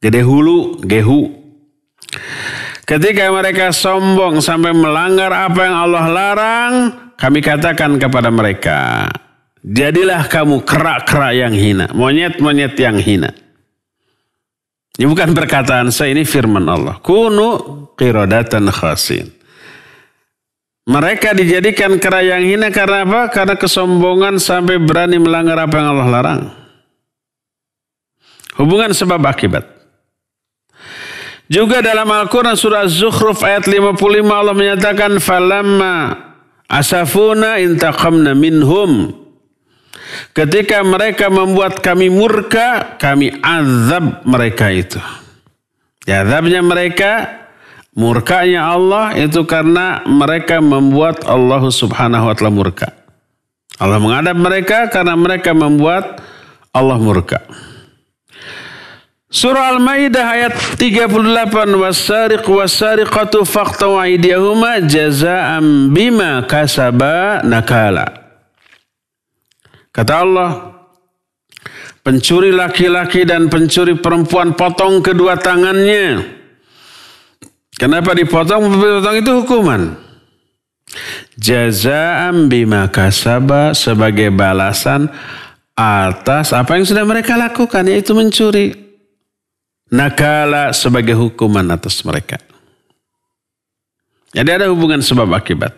Gede hulu, gehu. Ketika mereka sombong sampai melanggar apa yang Allah larang, kami katakan kepada mereka, "Jadilah kamu kerak-kerak yang hina, monyet-monyet yang hina." Ini bukan perkataan saya, ini firman Allah. Kunu qiradatan khasin. Mereka dijadikan kera yang hina karena apa? Karena kesombongan sampai berani melanggar apa yang Allah larang. Hubungan sebab akibat. Juga dalam Al-Quran surah Az-Zukhruf ayat lima puluh lima Allah menyatakan, "Falamma asafuna intaqamna minhum." Ketika mereka membuat kami murka, kami azab mereka itu. Ya, azabnya mereka, murkanya Allah itu karena mereka membuat Allah Subhanahu wa Ta'ala murka. Allah mengadab mereka karena mereka membuat Allah murka. Surah Al-Maidah ayat tiga puluh delapan, "Wasariq wasariqatu faqta'u aydiyahuma jazaa'an bima kasaba nakala." Kata Allah, pencuri laki-laki dan pencuri perempuan potong kedua tangannya. Kenapa dipotong? Potong itu hukuman. Jazaa'an bima kasaba, sebagai balasan atas apa yang sudah mereka lakukan, yaitu mencuri. Nakala, sebagai hukuman atas mereka. Jadi ada hubungan sebab akibat.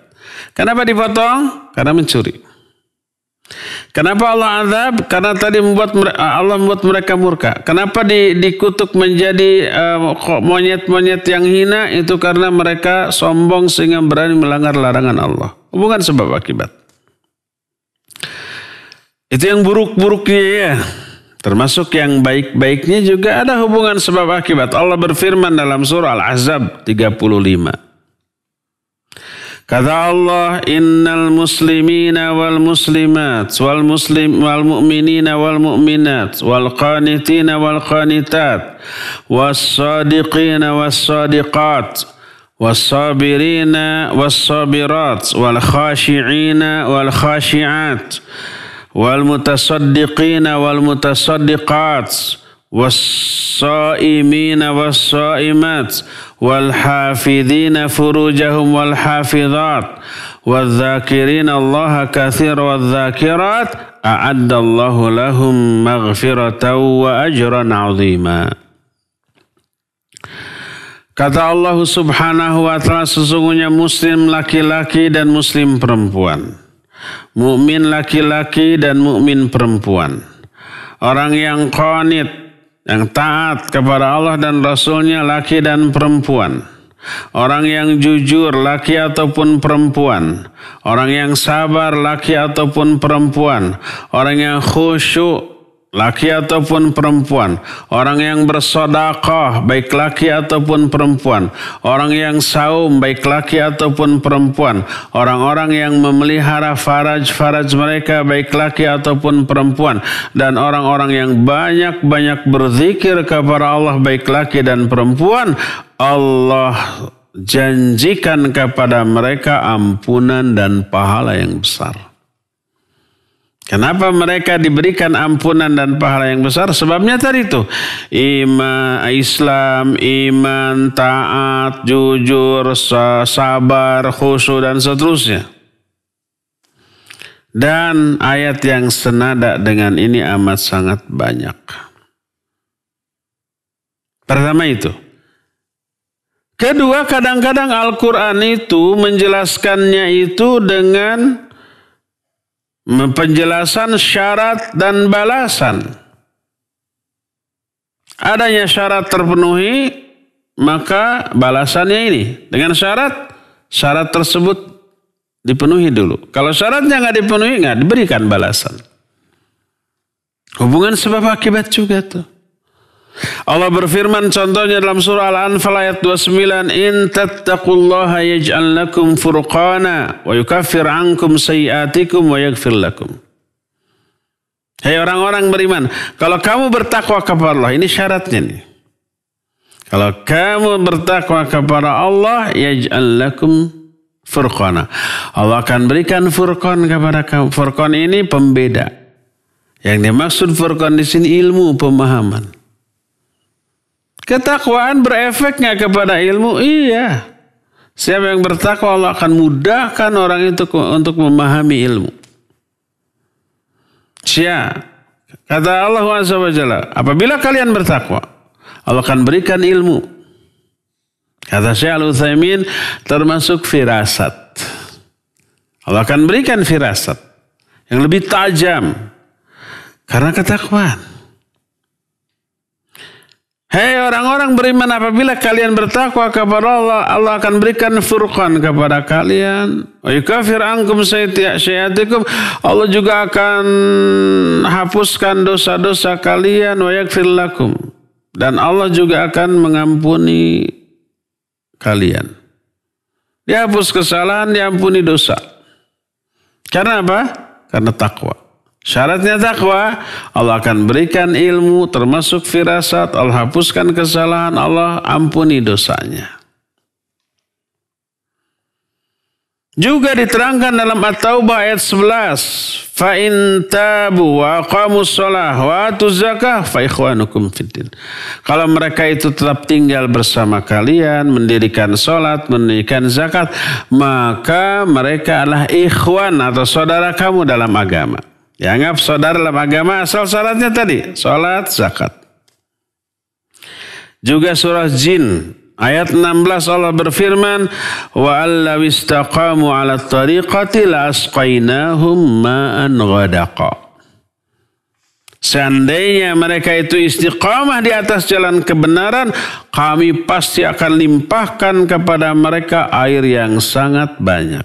Kenapa dipotong? Karena mencuri. Kenapa Allah azab? Karena tadi membuat Allah membuat mereka murka. Kenapa di, dikutuk menjadi monyet-monyet uh, yang hina? Itu karena mereka sombong sehingga berani melanggar larangan Allah. Bukan sebab akibat. Itu yang buruk-buruknya ya. Termasuk yang baik-baiknya juga ada hubungan sebab akibat. Allah berfirman dalam surah Al-Ahzab tiga puluh lima. Kata Allah, innal muslimina wal muslimat wal muslim wal mu'minina wal mu'minat wal qanitina wal qanitat was sadiqina was sadiqat was sabirina was sabirat wal khashi'ina wal khashi'at wal mutasaddiqina wal mutasaddiqat was-sha'imina was-sha'imat wal-hafidhina furujahum wal-hafidhat wadh-dhakirina Allaha katsiran wadh-dhakirat a'addallahu lahum maghfiratan wa ajran 'azima. Kata Allah Subhanahu wa ta'ala, sesungguhnya muslim laki-laki dan muslim perempuan, mukmin laki-laki dan mukmin perempuan, orang yang qanit, yang taat kepada Allah dan Rasulnya laki dan perempuan, orang yang jujur laki ataupun perempuan, orang yang sabar laki ataupun perempuan, orang yang khusyuk laki ataupun perempuan, orang yang bersedekah baik laki ataupun perempuan, orang yang saum baik laki ataupun perempuan, orang-orang yang memelihara faraj-faraj mereka baik laki ataupun perempuan, dan orang-orang yang banyak-banyak berzikir kepada Allah baik laki dan perempuan, Allah janjikan kepada mereka ampunan dan pahala yang besar. Kenapa mereka diberikan ampunan dan pahala yang besar? Sebabnya tadi itu, iman, Islam, iman, taat, jujur, sabar, khusyuk dan seterusnya. Dan ayat yang senada dengan ini amat sangat banyak. Pertama itu. Kedua, kadang-kadang Al-Quran itu menjelaskannya itu dengan penjelasan syarat dan balasan. Adanya syarat terpenuhi, maka balasannya ini. Dengan syarat, syarat tersebut dipenuhi dulu. Kalau syaratnya nggak dipenuhi, nggak diberikan balasan. Hubungan sebab akibat juga tuh. Allah berfirman contohnya dalam surah Al-Anfal ayat dua puluh sembilan, in tattaqullaha yaj'al lakum furqana wa yukaffir ankum sayiatikum wa yaghfir lakum. Hei orang-orang beriman, kalau kamu bertakwa kepada Allah, ini syaratnya nih. Kalau kamu bertakwa kepada Allah, yaj'al lakum furqana, Allah akan berikan furqan kepada kamu. Furqan ini pembeda. Yang dimaksud furqan di sini ilmu pemahaman. Ketakwaan berefek nggak kepada ilmu? Iya. Siapa yang bertakwa, Allah akan mudahkan orang itu untuk memahami ilmu. Sia. Kata Allah Azza wa Jalla, apabila kalian bertakwa, Allah akan berikan ilmu. Kata Syaikh Al-Utsaimin, termasuk firasat. Allah akan berikan firasat yang lebih tajam karena ketakwaan. Hei orang-orang beriman, apabila kalian bertakwa kepada Allah, Allah akan berikan furqan kepada kalian. Wa yukafir ankum sayyiatikum, Allah juga akan hapuskan dosa-dosa kalian. Wa yaghfir lakum, dan Allah juga akan mengampuni kalian. Dihapus kesalahan, diampuni dosa. Karena apa? Karena takwa. Syaratnya takwa, Allah akan berikan ilmu termasuk firasat, Allah hapuskan kesalahan, Allah ampuni dosanya. Juga diterangkan dalam At-Taubah ayat sebelas, fa in tabu wa aqamus shalah wa atuz zakah fa ikhwanukum fiddin. Kalau mereka itu tetap tinggal bersama kalian, mendirikan salat, mendirikan zakat, maka mereka adalah ikhwan atau saudara kamu dalam agama. Dianggap saudara dalam agama asal syaratnya tadi, sholat, zakat. Juga surah Jin ayat enam belas Allah berfirman, wa'allaw istaqamu ala tariqati la'asqainahum ma'an ghadaqa. Seandainya mereka itu istiqamah di atas jalan kebenaran, kami pasti akan limpahkan kepada mereka air yang sangat banyak.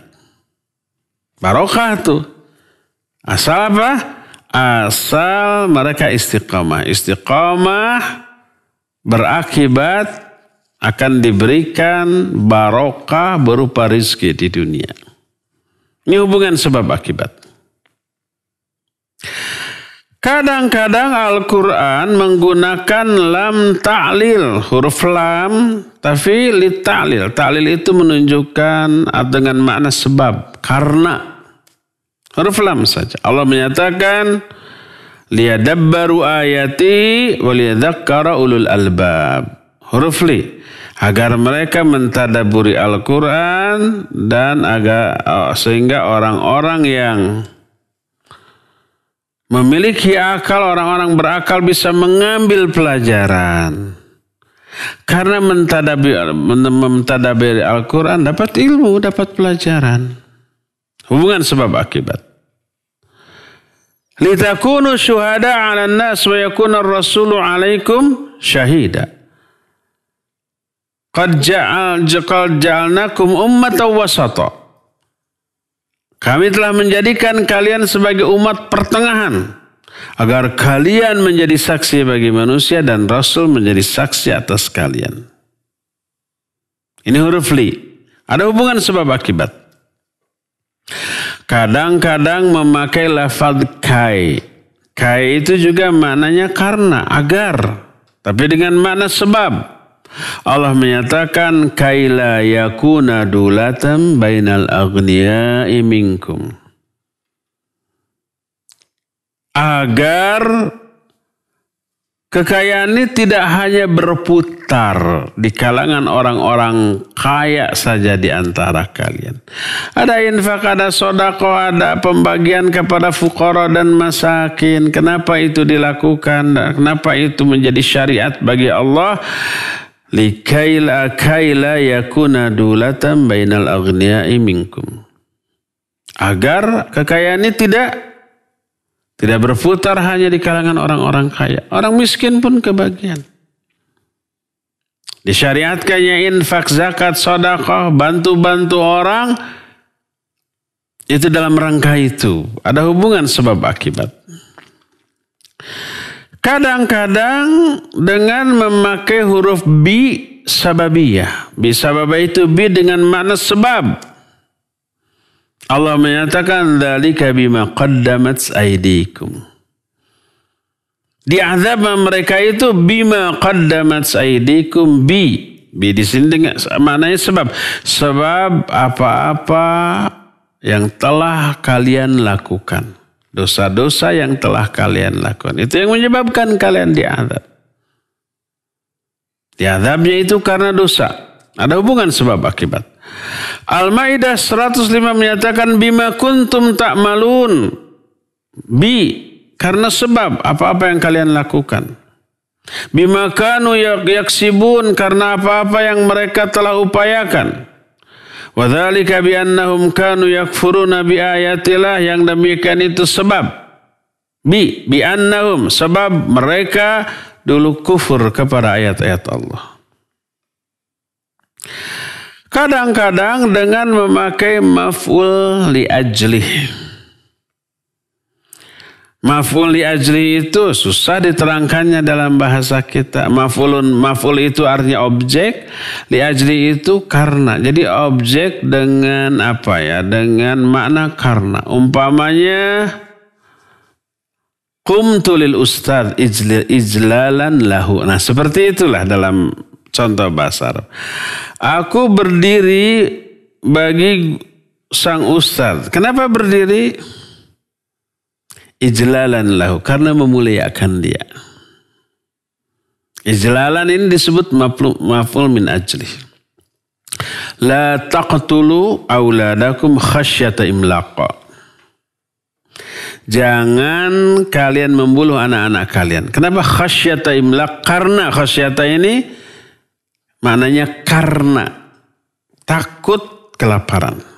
Barokah tuh. Asal apa? Asal mereka istiqamah. Istiqamah berakibat akan diberikan barokah berupa rizki di dunia. Ini hubungan sebab akibat. Kadang-kadang Al-Quran menggunakan lam ta'lil, huruf lam, tapi li ta'lil. Ta'lil itu menunjukkan dengan makna sebab, karena. Huruf lam saja. Allah menyatakan, liyadabbaru ayati waliyadzakkara ulul albab. Huruf li. Agar mereka mentadaburi Al-Quran dan agar sehingga orang-orang yang memiliki akal, orang-orang berakal bisa mengambil pelajaran. Karena mentadaburi, mentadaburi Al-Quran dapat ilmu, dapat pelajaran. Hubungan sebab akibat. Litakunu syuhada 'alan nas wa yakuna ar-rasulu 'alaikum syahida. Qad ja'alnakum ummatan wasata. Kami telah menjadikan kalian sebagai umat pertengahan agar kalian menjadi saksi bagi manusia dan Rasul menjadi saksi atas kalian. Ini huruf li. Ada hubungan sebab akibat. Kadang-kadang memakai lafaz kai. Kai itu juga maknanya karena, agar, tapi dengan makna sebab. Allah menyatakan kaila yakuna dulatam bainal aghniyai minkum, agar kekayaan ini tidak hanya berputar di kalangan orang-orang kaya saja di antara kalian. Ada infak, ada sodako, ada pembagian kepada fuqara dan masakin. Kenapa itu dilakukan? Kenapa itu menjadi syariat bagi Allah? Likaila kaila yakuna dulatan bainal aghniyai minkum. Agar kekayaan ini tidak tidak berputar hanya di kalangan orang-orang kaya. Orang miskin pun kebagian. Disyariatkannya infak, zakat, sedekah, bantu-bantu orang itu dalam rangka itu. Ada hubungan sebab akibat. Kadang-kadang dengan memakai huruf bi sababiyah. Bi sababiyah itu bi dengan makna sebab. Allah menyatakan dzalika bima qaddamat aydikum. Diazab mereka itu bima qaddamat aydikum bi. Bi di sini dengan maknanya sebab. Sebab apa-apa yang telah kalian lakukan. Dosa-dosa yang telah kalian lakukan. Itu yang menyebabkan kalian diazab. Diazabnya itu karena dosa. Ada hubungan sebab akibat. Al-Ma'idah seratus lima menyatakan bima kuntum ta'malun. Bi. Karena sebab apa-apa yang kalian lakukan. Bima kanu yaksibun. Karena apa-apa yang mereka telah upayakan. Wadzalika biannahum kanu yakfuruna biayatillah, yang demikian itu sebab. Bi biannahum, sebab mereka dulu kufur kepada ayat-ayat Allah. Kadang-kadang dengan memakai maf'ul li'ajlih. Maf'ul li'ajlih itu susah diterangkannya dalam bahasa kita. Maf'ulun, maf'ul itu artinya objek, li'ajlih itu karena. Jadi objek dengan apa ya? Dengan makna karena. Umpamanya qumtu lil ustadz ijlalan lahu. Nah, seperti itulah dalam contoh bahasa Arab. Aku berdiri bagi sang ustadz. Kenapa berdiri? Ijlalan lahu, karena memuliakan dia. Ijlalan ini disebut maf'ul min ajlih. La taqtulu auladakum khasyata imlaqa. Jangan kalian membunuh anak-anak kalian. Kenapa khasyata imlaq? Karena khasyata ini maknanya karena takut kelaparan.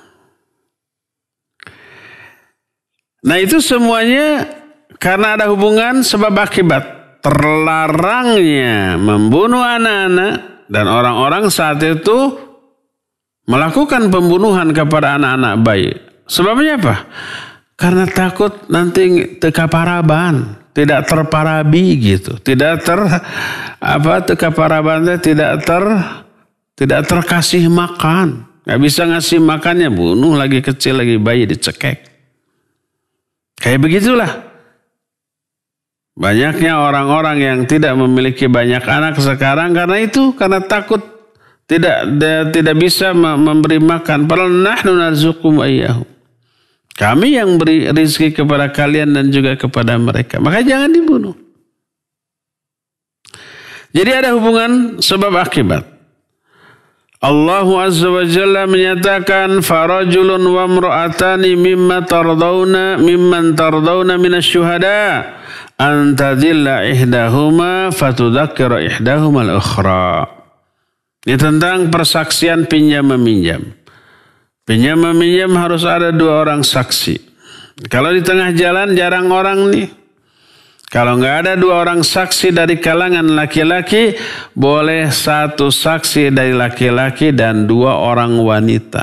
Nah itu semuanya karena ada hubungan sebab akibat. Terlarangnya membunuh anak-anak dan orang-orang saat itu melakukan pembunuhan kepada anak-anak bayi. Sebabnya apa? Karena takut nanti tekaparaban, tidak terparabi gitu, tidak ter apa tekaparabannya tidak ter Tidak terkasih makan. Gak bisa ngasih makannya, bunuh lagi kecil, lagi bayi, dicekek. Kayak begitulah. Banyaknya orang-orang yang tidak memiliki banyak anak sekarang karena itu, karena takut tidak de, tidak bisa memberi makan. Padahal nahnu narzuqukum wa iyyahum. Kami yang beri rezeki kepada kalian dan juga kepada mereka. Maka jangan dibunuh. Jadi ada hubungan sebab akibat. Allah Azza wa Jalla menyatakan farajulun wa imra'atani mimma tardawna mimman tardawna minasy-syuhada an tadilla ihdahuma fatudzakkira ihdahuma al-ukhra. Ini tentang persaksian pinjam meminjam. Pinjam meminjam harus ada dua orang saksi. Kalau di tengah jalan jarang orang nih. Kalau nggak ada dua orang saksi dari kalangan laki-laki, boleh satu saksi dari laki-laki dan dua orang wanita.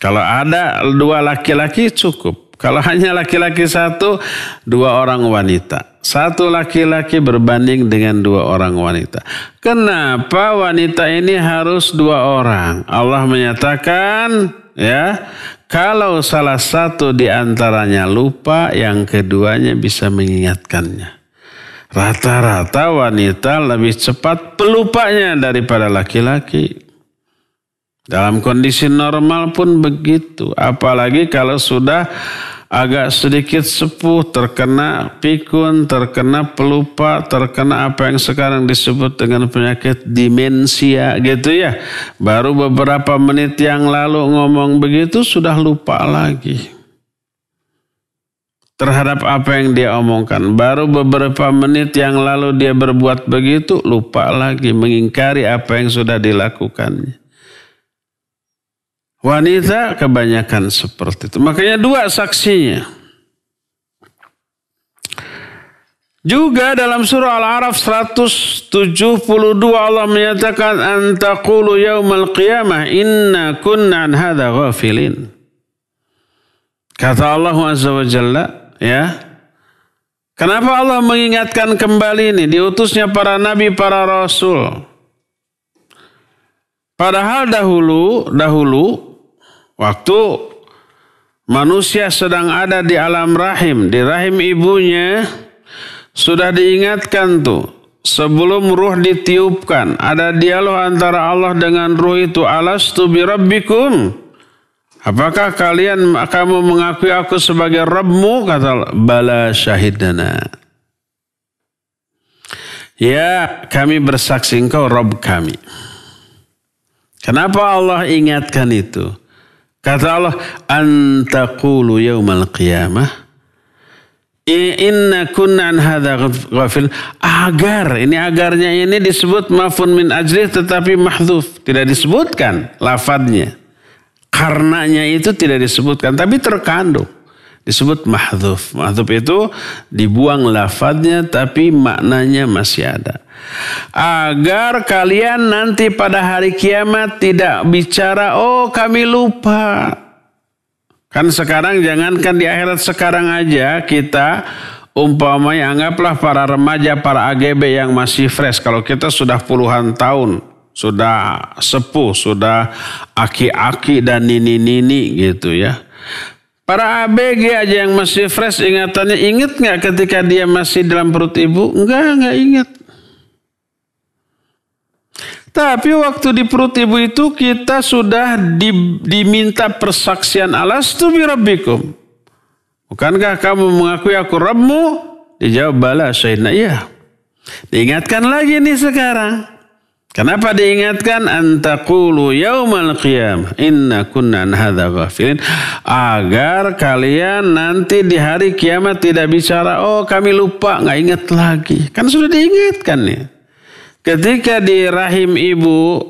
Kalau ada dua laki-laki cukup. Kalau hanya laki-laki satu, dua orang wanita. Satu laki-laki berbanding dengan dua orang wanita. Kenapa wanita ini harus dua orang? Allah menyatakan, ya, kalau salah satu di antaranya lupa, yang keduanya bisa mengingatkannya. Rata-rata wanita lebih cepat pelupanya daripada laki-laki. Dalam kondisi normal pun begitu. Apalagi kalau sudah agak sedikit sepuh, terkena pikun, terkena pelupa, terkena apa yang sekarang disebut dengan penyakit demensia gitu ya. Baru beberapa menit yang lalu ngomong begitu sudah lupa lagi terhadap apa yang dia omongkan. Baru beberapa menit yang lalu dia berbuat begitu, lupa lagi mengingkari apa yang sudah dilakukannya. Wanita kebanyakan seperti itu. Makanya dua saksinya. Juga dalam surah Al-Araf seratus tujuh puluh dua Allah menyatakan an taqulu yaumal qiyamah inna kunna an hadza ghafilin. Kata Allah Azza wa Jalla, ya. Kenapa Allah mengingatkan kembali ini diutusnya para nabi, para rasul? Padahal dahulu, dahulu waktu manusia sedang ada di alam rahim, di rahim ibunya sudah diingatkan tuh sebelum ruh ditiupkan. Ada dialog antara Allah dengan ruh itu. Alastu bi rabbikum? Apakah kalian kamu mengakui aku sebagai Rabbmu? Kata Allah, bala syahidana. Ya, kami bersaksi engkau Rabb kami. Kenapa Allah ingatkan itu? Kata Allah, antaqulu yaumal qiyamah inna kunna an hadza ghafil. Agar, ini agarnya ini disebut mafun min ajlih tetapi mahdzuf, tidak disebutkan lafadznya. Karenanya itu tidak disebutkan tapi terkandung. Disebut mahdzuf. Mahdzuf itu dibuang lafadznya tapi maknanya masih ada. Agar kalian nanti pada hari kiamat tidak bicara, oh kami lupa. Kan sekarang jangankan di akhirat, sekarang aja kita umpamanya anggaplah para remaja, para A G B yang masih fresh. Kalau kita sudah puluhan tahun, sudah sepuh, sudah aki-aki dan nini-nini gitu ya. Para A B G aja yang masih fresh ingatannya, ingat nggak ketika dia masih dalam perut ibu? Enggak, nggak ingat. Tapi waktu di perut ibu itu kita sudah di, diminta persaksian alastu bi rabbikum. Bukankah kamu mengakui aku Rabbmu? Dijawab bala syahidna, iya. Diingatkan lagi nih sekarang. Kenapa diingatkan antaqulu yaumal qiyamah inna kunna an hadza ghafilin, agar kalian nanti di hari kiamat tidak bicara oh kami lupa, nggak ingat lagi. Kan sudah diingatkan nih. Ketika di rahim ibu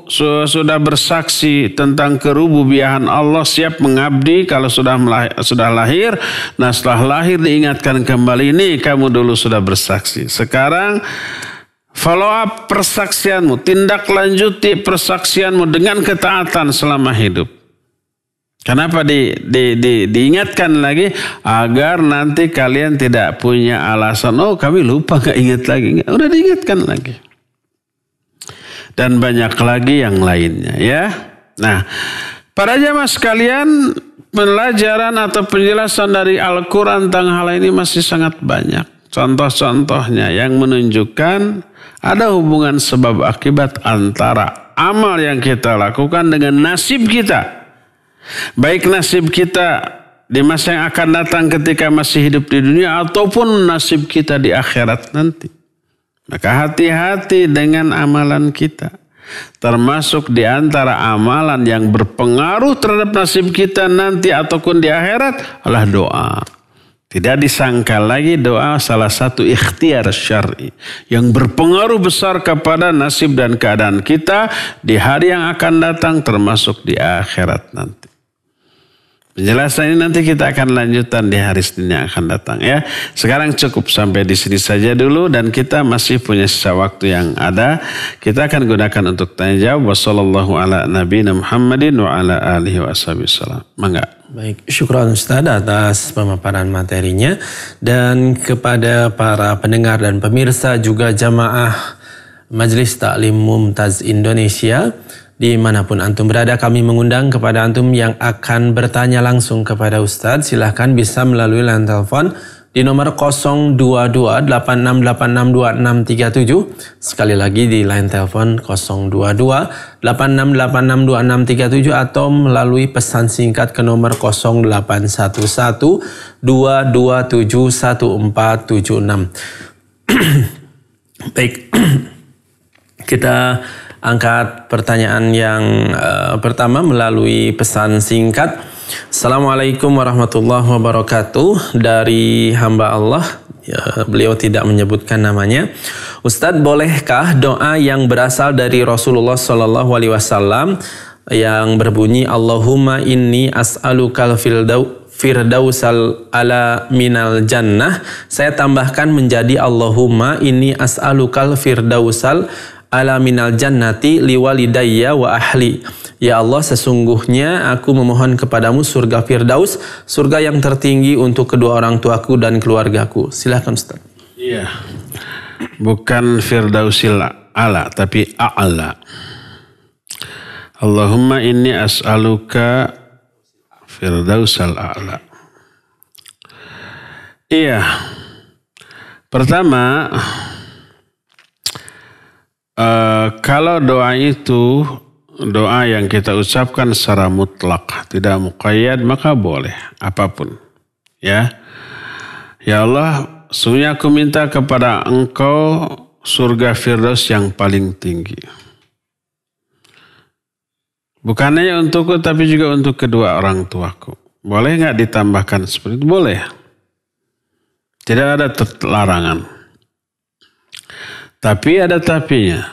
sudah bersaksi tentang kerububiahan Allah, siap mengabdi kalau sudah melahir, sudah lahir. Nah setelah lahir diingatkan kembali, ini kamu dulu sudah bersaksi. Sekarang follow up persaksianmu, tindak lanjuti persaksianmu dengan ketaatan selama hidup. Kenapa di, di, di, diingatkan lagi? Agar nanti kalian tidak punya alasan, oh kami lupa gak ingat lagi. Udah diingatkan lagi. dan banyak lagi yang lainnya ya. Nah, para jamaah sekalian, pelajaran atau penjelasan dari Al-Quran tentang hal ini masih sangat banyak. Contoh-contohnya yang menunjukkan ada hubungan sebab akibat antara amal yang kita lakukan dengan nasib kita. Baik nasib kita di masa yang akan datang ketika masih hidup di dunia ataupun nasib kita di akhirat nanti. Maka hati-hati dengan amalan kita. Termasuk di antara amalan yang berpengaruh terhadap nasib kita nanti ataupun di akhirat adalah doa. Tidak disangka lagi doa salah satu ikhtiar syar'i yang berpengaruh besar kepada nasib dan keadaan kita di hari yang akan datang termasuk di akhirat nanti. Penjelasan ini nanti kita akan lanjutkan di hari Senin yang akan datang ya. Sekarang cukup sampai di sini saja dulu dan kita masih punya sisa waktu yang ada. Kita akan gunakan untuk tanya jawab. Wassallallahu ala nabiyina Muhammadin wa ala alihi wasallam. Mangga. Baik, syukran Ustaz atas pemaparan materinya dan kepada para pendengar dan pemirsa juga jamaah Majelis Taklim Mumtaz Indonesia dimanapun antum berada, kami mengundang kepada antum yang akan bertanya langsung kepada Ustaz, silahkan bisa melalui line telepon di nomor nol dua dua delapan enam delapan enam dua enam tiga tujuh. Sekali lagi di line telepon nol dua dua delapan enam delapan enam dua enam tiga tujuh atau melalui pesan singkat ke nomor nol delapan satu satu dua dua tujuh satu empat tujuh enam. Baik, kita angkat pertanyaan yang uh, pertama melalui pesan singkat. Assalamualaikum warahmatullahi wabarakatuh. Dari hamba Allah, ya, beliau tidak menyebutkan namanya. Ustadz, bolehkah doa yang berasal dari Rasulullah Shallallahu Alaihi Wasallam yang berbunyi Allahumma inni as'alukal firdausal ala minal jannah, saya tambahkan menjadi Allahumma inni as'alukal firdausal ala minal jannati liwalidayya wa ahli. Ya Allah, sesungguhnya aku memohon kepadamu surga Firdaus, surga yang tertinggi untuk kedua orang tuaku dan keluargaku. Silahkan Ustaz. Iya, bukan Firdausil ala, tapi a'la. Allahumma inni as'aluka Firdausal a'la. Iya, pertama Uh, kalau doa itu doa yang kita ucapkan secara mutlak, tidak muqayyad, maka boleh apapun. Ya, ya Allah, sesungguhnya aku minta kepada Engkau surga Firdaus yang paling tinggi. Bukan hanya untukku, tapi juga untuk kedua orang tuaku. Boleh nggak ditambahkan seperti itu? Boleh. Tidak ada larangan. Tapi ada tapinya.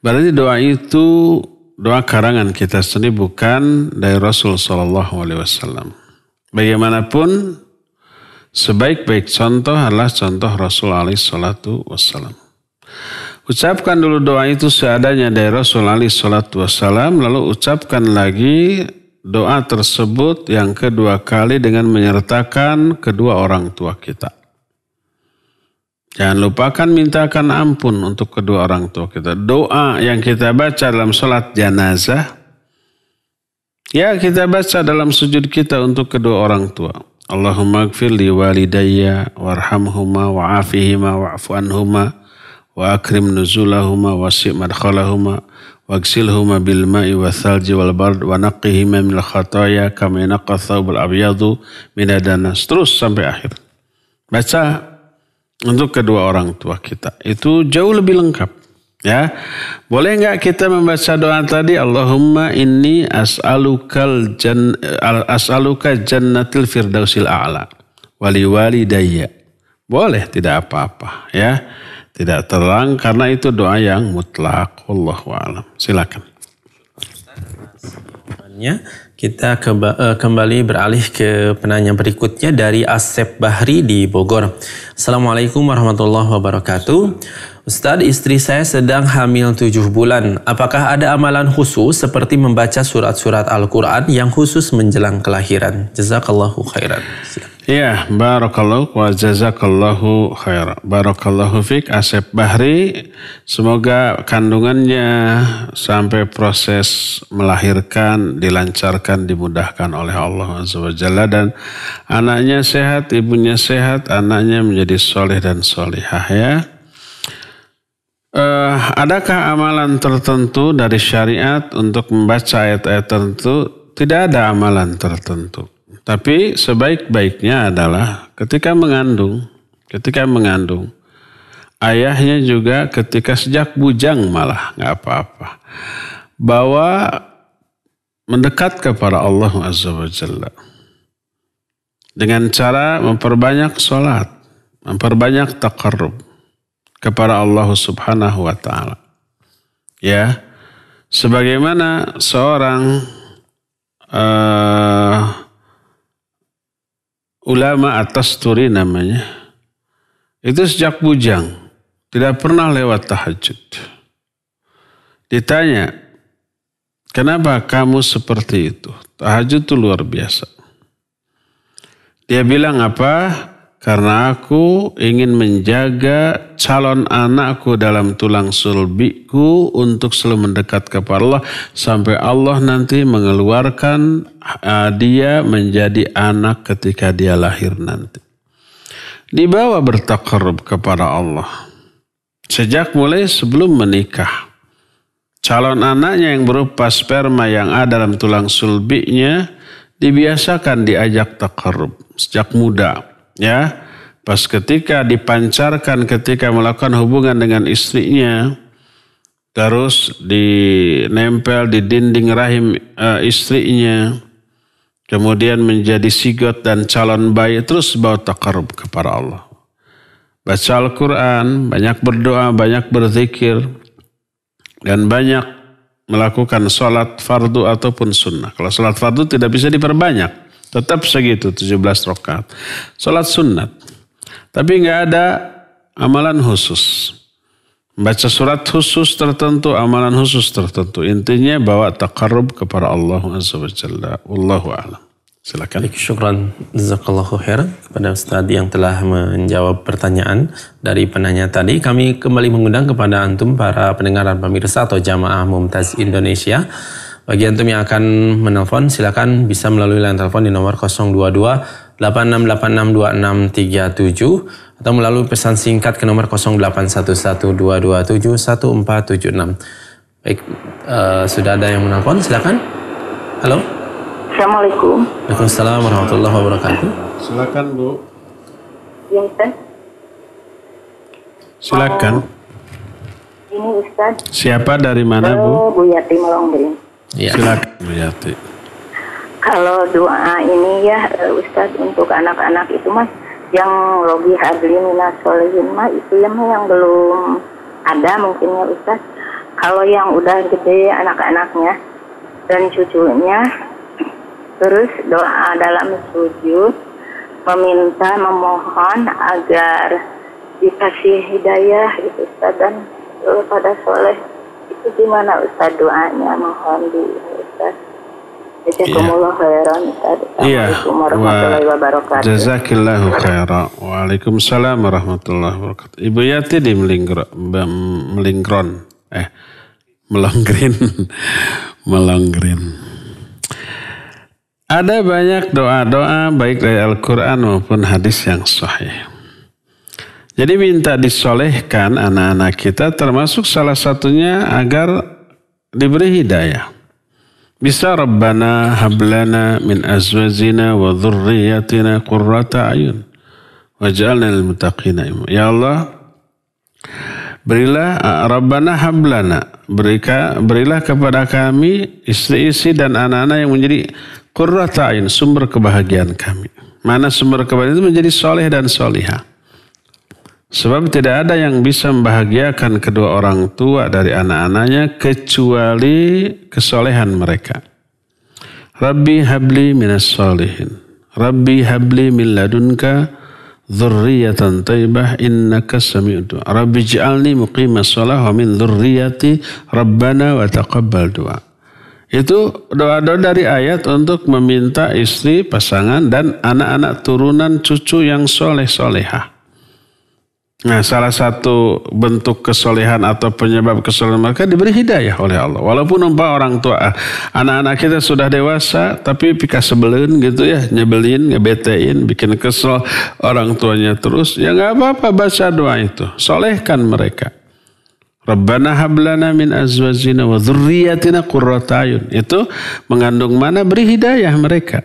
Berarti doa itu doa karangan kita sendiri, bukan dari Rasul shallallahu alaihi wasallam. Bagaimanapun, sebaik-baik contoh adalah contoh Rasul shallallahu alaihi wasallam. Ucapkan dulu doa itu seadanya dari Rasul shallallahu alaihi wasallam, lalu ucapkan lagi doa tersebut yang kedua kali dengan menyertakan kedua orang tua kita. Jangan lupakan mintakan ampun untuk kedua orang tua kita. Doa yang kita baca dalam sholat jenazah, ya kita baca dalam sujud kita untuk kedua orang tua. Allahumma gfir li walidayya warhamhuma wa'afihima wa'afu anhuma wa akrim nuzulahuma wasi' madkhalahuma wagsilhuma bil ma'i wa thalji wal bard wa naqihima minal khataya kama yanqa thawbul abyadu minadanas. Terus sampai akhir. Baca untuk kedua orang tua kita. Itu jauh lebih lengkap. Ya, boleh nggak kita membaca doa tadi? Allahumma inni as'alukal jan, as'aluka jannatil firdausil a'la wali walidayya. Boleh, tidak apa-apa. Ya, tidak terlarang karena itu doa yang mutlak. Wallahu a'lam. Silakan. Kita kembali beralih ke penanya berikutnya dari Asep Bahri di Bogor. Assalamualaikum warahmatullahi wabarakatuh. Ustadz, istri saya sedang hamil tujuh bulan. Apakah ada amalan khusus seperti membaca surat-surat Al-Quran yang khusus menjelang kelahiran? Jazakallahu khairan. Silakan. Ya, barakallahu wa jazakallahu khair. Barakallahu fik Asep Bahri. Semoga kandungannya sampai proses melahirkan dilancarkan, dimudahkan oleh Allah subhanahu wa taala, dan anaknya sehat, ibunya sehat, anaknya menjadi soleh dan solihah ya. Uh, adakah amalan tertentu dari syariat untuk membaca ayat-ayat tertentu? Tidak ada amalan tertentu. Tapi sebaik-baiknya adalah ketika mengandung, ketika mengandung, ayahnya juga ketika sejak bujang malah nggak apa-apa, bahwa mendekat kepada Allah azza wa jalla dengan cara memperbanyak sholat, memperbanyak taqarrub kepada Allah subhanahu wa ta'ala. Ya, sebagaimana seorang uh, ulama At-Tustari namanya, itu sejak bujang tidak pernah lewat tahajud. Ditanya, kenapa kamu seperti itu? Tahajud itu luar biasa. Dia bilang apa? Karena aku ingin menjaga calon anakku dalam tulang sulbiku untuk selalu mendekat kepada Allah sampai Allah nanti mengeluarkan dia menjadi anak ketika dia lahir nanti. Dibawa bertaqarrub kepada Allah sejak mulai sebelum menikah. Calon anaknya yang berupa sperma yang ada dalam tulang sulbinya dibiasakan diajak taqarrub sejak muda. Ya, pas ketika dipancarkan ketika melakukan hubungan dengan istrinya, terus dinempel di dinding rahim e, istrinya, kemudian menjadi zigot dan calon bayi, terus bawa taqarrub kepada Allah. Baca Al-Quran, banyak berdoa, banyak berzikir, dan banyak melakukan sholat fardu ataupun sunnah. Kalau sholat fardu tidak bisa diperbanyak. Tetap segitu, tujuh belas rakaat. Sholat sunat. Tapi nggak ada amalan khusus. Baca surat khusus tertentu, amalan khusus tertentu. Intinya bawa taqarrub kepada Allah azza wa jalla. Wallahu a'lam. Silakan. Syukran, jazakallahu khairan kepada Ustaz yang telah menjawab pertanyaan dari penanya tadi. Kami kembali mengundang kepada antum para pendengar dan pemirsa atau jamaah Mumtaz Indonesia. Bagi antum yang akan menelpon, silakan bisa melalui line telepon di nomor nol dua dua delapan enam delapan enam dua enam tiga tujuh atau melalui pesan singkat ke nomor nol delapan satu satu dua dua tujuh satu empat tujuh enam. Baik, uh, sudah ada yang menelpon, silakan. Halo. Assalamualaikum. Waalaikumsalam warahmatullahi wabarakatuh. Silakan, Bu. Iya, Ustaz. Silakan. Oh, ini Ustaz. Siapa dari mana, Bu? Oh, Bu Yati Melongbring. Ya. Silakan Bu Yati. Kalau doa ini ya Ustadz untuk anak-anak itu mas, yang logi hadli minas solihin mah itu yang yang belum ada mungkin ya Ustadz. Kalau yang udah gede anak-anaknya dan cucunya, terus doa dalam sujud meminta memohon agar dikasih hidayah itu Ustadz dan uh, pada soleh. Itu gimana Ustaz doanya, mohon di Ustaz. Jazakumullah khairan Ustaz. Assalamualaikum warahmatullahi wabarakatuh. Jazakillahu khairan. Waalaikumsalam warahmatullahi wabarakatuh. Ibu Yati di Melingkron. Eh, Melonggrin. Melonggrin. Ada banyak doa-doa baik dari Al-Quran maupun hadis yang sahih. Jadi minta disolehkan anak-anak kita, termasuk salah satunya agar diberi hidayah. Bisa Rabbana hablana min azwajina wa dzurriyyatina qurrata ayun waj'alna lil muttaqina imama. Ya Allah, berilah Rabbana hablana, berikan berilah kepada kami istri-istri dan anak-anak yang menjadi qurrata ayun, sumber kebahagiaan kami. Mana sumber kebahagiaan itu menjadi soleh dan solihah. Sebab tidak ada yang bisa membahagiakan kedua orang tua dari anak-anaknya kecuali kesolehan mereka. Rabbi habli minas solihin. Rabbi habli min ladunka dzurriyyatan thayyibah innaka sami'ud du'a. Rabbi ij'alni muqimas shalah wa min dzurriyyati rabbana wa taqabbal du'a. Itu doa-doa dari ayat untuk meminta istri, pasangan, dan anak-anak turunan cucu yang soleh-solehah. Nah, salah satu bentuk kesolehan atau penyebab kesolehan mereka diberi hidayah oleh Allah. Walaupun umpah orang tua, anak-anak kita sudah dewasa, tapi pika sebelin gitu ya, nyebelin, ngebetein, bikin kesel orang tuanya terus. Ya nggak apa-apa, baca doa itu, solehkan mereka. Rabbana hablana min azwajina wa dzurriyyatina qurrata ayun. Itu mengandung mana? Beri hidayah mereka.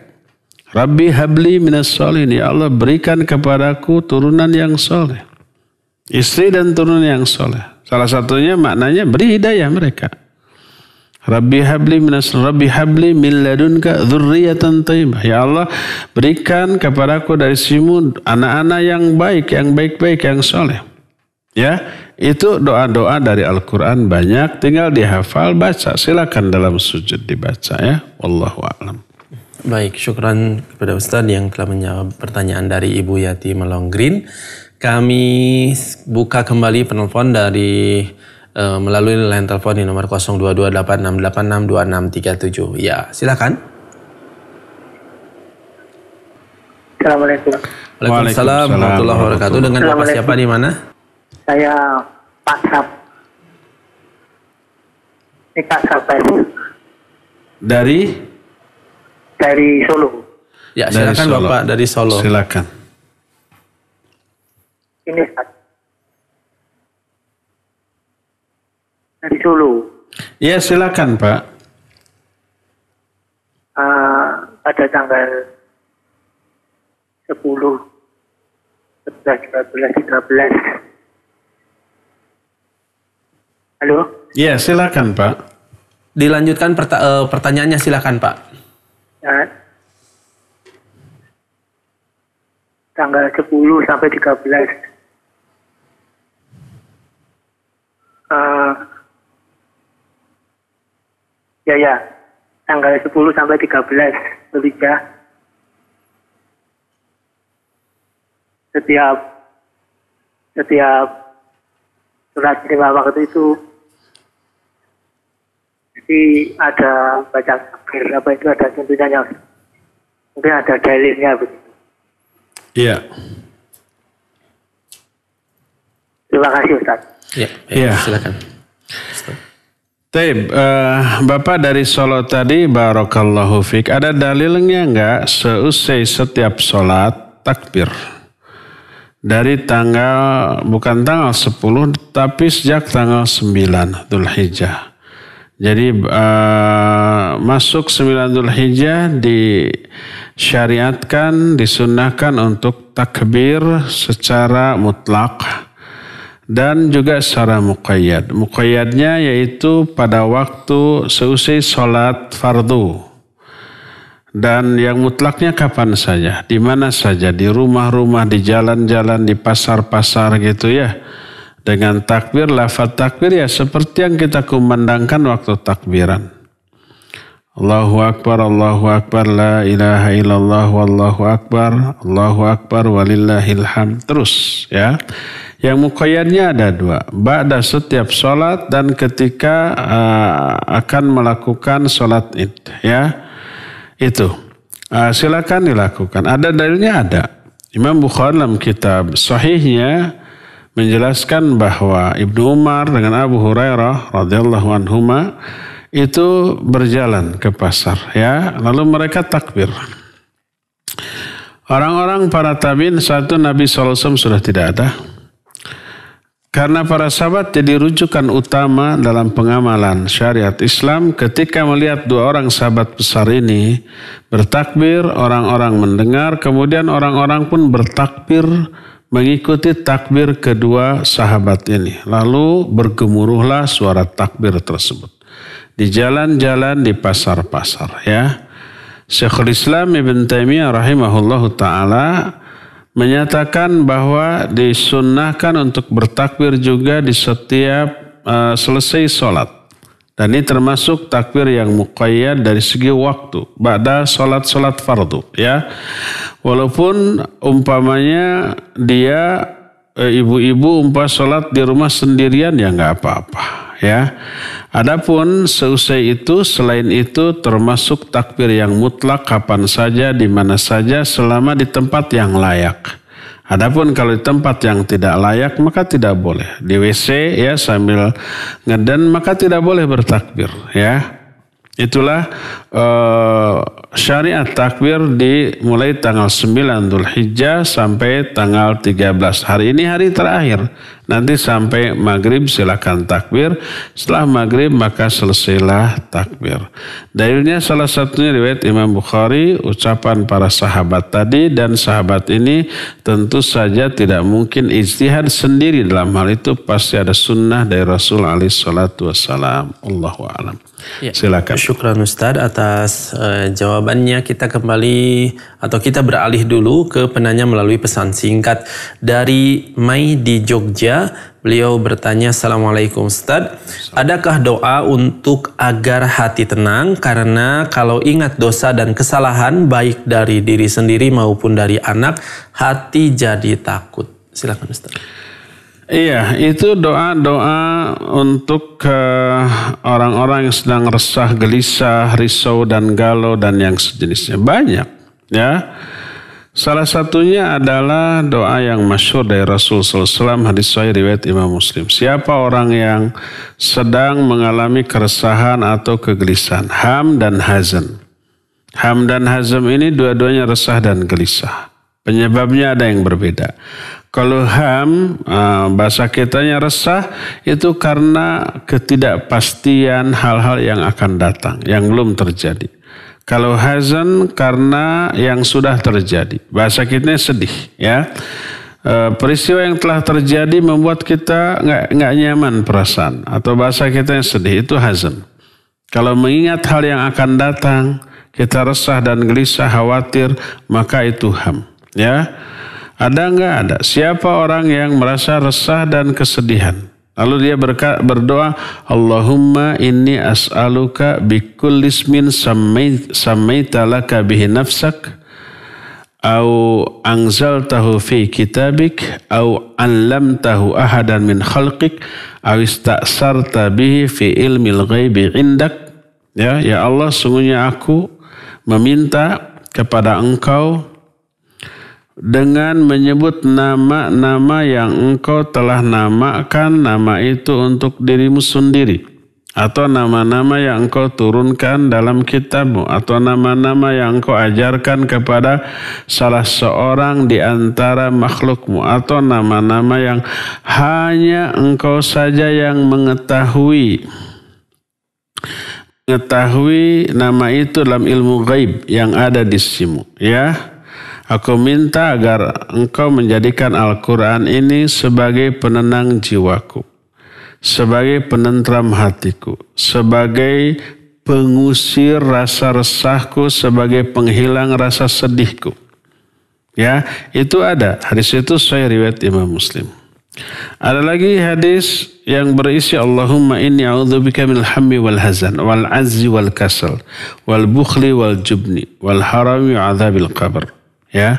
Rabbi habli minas solihin, ya Allah berikan kepadaku turunan yang soleh. Istri dan turun yang soleh. Salah satunya maknanya beri hidayah mereka. Rabbi habli minas Rabbi habli min ladunka dzurriyatan thayyibah. Ya Allah, berikan kepadaku dari sisimu anak-anak yang baik, yang baik-baik, yang soleh. Ya, itu doa-doa dari Al-Qur'an banyak, tinggal dihafal, baca. Silakan dalam sujud dibaca ya. Wallahu a'lam. Baik, syukran kepada Ustaz yang telah menjawab pertanyaan dari Ibu Yati Melonggrin. Kami buka kembali penelpon dari e, melalui line telepon di nomor nol dua dua delapan enam delapan enam dua enam tiga tujuh. Ya, silakan. Assalamualaikum. Waalaikumsalam warahmatullahi wabarakatuh. Dengan Bapak siapa di mana? Saya Pak Sap. Ini Pak Sap. Dari? Dari Solo. Ya, silakan dari Solo. Bapak dari Solo. Silakan. Ini dari Solo. Ya silakan Pak. Uh, pada tanggal sepuluh, sebelas, dua belas, tiga belas. Halo? Ya silakan Pak. Dilanjutkan perta uh, pertanyaannya silakan Pak. Uh, tanggal sepuluh sampai tiga belas. Uh, ya ya tanggal sepuluh sampai tiga belas Zulhijjah setiap setiap sholat lima waktu itu jadi ada baca takbir apa itu ada tuntunannya, mungkin ada dalilnya begitu. Iya. Yeah. Terima kasih Ustaz. Ya, ya, ya. Silakan. Taib, uh, Bapak dari Solo tadi, barakallahu fiik. Ada dalilnya nggak seusai setiap sholat takbir? Dari tanggal, bukan tanggal sepuluh, tapi sejak tanggal sembilan Dzulhijjah. Jadi uh, masuk sembilan Dzulhijjah disyariatkan, disunahkan untuk takbir secara mutlak. Dan juga secara muqayyad. Muqayyadnya yaitu pada waktu seusai sholat fardu. Dan yang mutlaknya kapan saja, di mana saja, di rumah-rumah, di jalan-jalan, di pasar-pasar gitu ya. Dengan takbir, lafaz takbir ya seperti yang kita kumandangkan waktu takbiran. Allahu Akbar, Allahu Akbar, la ilaha illallah, wallahu Akbar, Allahu Akbar, walillahil hamd. Terus ya. Yang muqayyadnya ada dua, ba'da setiap sholat dan ketika uh, akan melakukan sholat id, ya itu uh, silakan dilakukan. Ada dalilnya ada. Imam Bukhari dalam kitab Sahihnya menjelaskan bahwa Ibnu Umar dengan Abu Hurairah radhiyallahu anhuma itu berjalan ke pasar, ya lalu mereka takbir. Orang-orang para tabiin satu Nabi Shallallahu Alaihi Wasallam sudah tidak ada. Karena para sahabat jadi rujukan utama dalam pengamalan syariat Islam, ketika melihat dua orang sahabat besar ini bertakbir, orang-orang mendengar, kemudian orang-orang pun bertakbir mengikuti takbir kedua sahabat ini. Lalu bergemuruhlah suara takbir tersebut di jalan-jalan, di pasar-pasar. Ya, Syekhul Islam Ibnu Taimiyah rahimahullahu ta'ala menyatakan bahwa disunnahkan untuk bertakbir juga di setiap uh, selesai sholat. Dan ini termasuk takbir yang muqayyad dari segi waktu. Ba'da sholat-sholat fardu. Ya. Walaupun umpamanya dia ibu-ibu e, umpah sholat di rumah sendirian ya nggak apa-apa. ya. Adapun seusai itu, selain itu termasuk takbir yang mutlak kapan saja, di mana saja, selama di tempat yang layak. Adapun kalau di tempat yang tidak layak maka tidak boleh. Di W C ya sambil ngeden maka tidak boleh bertakbir ya. Itulah uh, syariat takbir dimulai tanggal sembilan Dzulhijjah sampai tanggal tiga belas. Hari ini hari terakhir. Nanti sampai maghrib silakan takbir. Setelah maghrib maka selesailah takbir. Dalilnya salah satunya riwayat Imam Bukhari, ucapan para sahabat tadi, dan sahabat ini tentu saja tidak mungkin ijtihad sendiri dalam hal itu, pasti ada sunnah dari Rasul alaihi salatu wassalam. Allahu a'lam. Ya. Silakan. Syukran Ustaz atas uh, jawabannya. Kita kembali atau kita beralih dulu ke penanya melalui pesan singkat dari Mai di Jogja. Beliau bertanya, Assalamualaikum Ustaz, adakah doa untuk agar hati tenang? Karena kalau ingat dosa dan kesalahan baik dari diri sendiri maupun dari anak, hati jadi takut. Silakan Ustaz. Iya, itu doa-doa untuk orang-orang uh, yang sedang resah, gelisah, risau dan galau dan yang sejenisnya. Banyak ya. Salah satunya adalah doa yang masyhur dari Rasul sallallahu alaihi wasallam, hadis sahih riwayat Imam Muslim. Siapa orang yang sedang mengalami keresahan atau kegelisahan, ham dan hazan. Ham dan hazan ini dua-duanya resah dan gelisah. Penyebabnya ada yang berbeda. Kalau ham, bahasa kitanya resah, itu karena ketidakpastian hal-hal yang akan datang, yang belum terjadi. Kalau hazan karena yang sudah terjadi, bahasa kita sedih ya. E, peristiwa yang telah terjadi membuat kita nggak nggak nyaman perasaan, atau bahasa kita yang sedih itu hazan. Kalau mengingat hal yang akan datang kita resah dan gelisah, khawatir, maka itu ham ya. Ada nggak ada? Siapa orang yang merasa resah dan kesedihan? Lalu dia berdoa, Allahumma inni as'aluka bikulli ismin sammaita laka bihi nafsak au anzaltahu fi kitabik au allamtahu ahadan min khalqik au ista'sarta bihi fi ilmil ghaibi indak. Ya, ya Allah, sungguhnya aku meminta kepada Engkau dengan menyebut nama-nama yang Engkau telah namakan, nama itu untuk dirimu sendiri, atau nama-nama yang Engkau turunkan dalam kitabmu, atau nama-nama yang Engkau ajarkan kepada salah seorang di antara makhlukmu, atau nama-nama yang hanya Engkau saja yang mengetahui. Mengetahui nama itu dalam ilmu gaib yang ada di sisimu ya. Aku minta agar Engkau menjadikan Al-Quran ini sebagai penenang jiwaku, sebagai penentram hatiku, sebagai pengusir rasa resahku, sebagai penghilang rasa sedihku. Ya, itu ada. Hadis itu sahih riwayat Imam Muslim. Ada lagi hadis yang berisi Allahumma inni a'udzubika minal hammi wal hazan wal azzi wal kasal wal bukhli wal jubni wal harami wa adzabil qabr. Ya,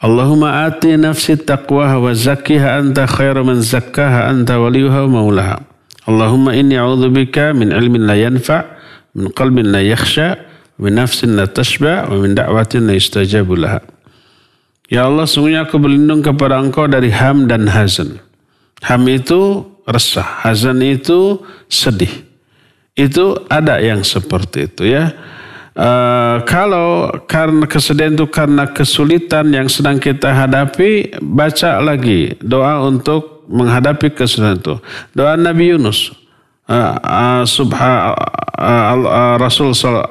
Allahumma ati nafsi taqwaha wa zakkiha anta khairu man zakkaha anta waliyuha wa maulaha. Allahumma inni a'udzubika min ilmin la yanfa, min qalbin la yakhsha, min nafsin la tashba, wa min da'watin la yustajabu laha. Ya Allah, sungguhnya aku berlindung kepada Engkau dari ham dan hazan. Ham itu resah, hazan itu sedih. Itu ada yang seperti itu ya. Uh, kalau karena kesedihan itu karena kesulitan yang sedang kita hadapi, baca lagi doa untuk menghadapi kesulitan itu. Doa Nabi Yunus, uh, uh, subha, uh, uh, Rasul uh,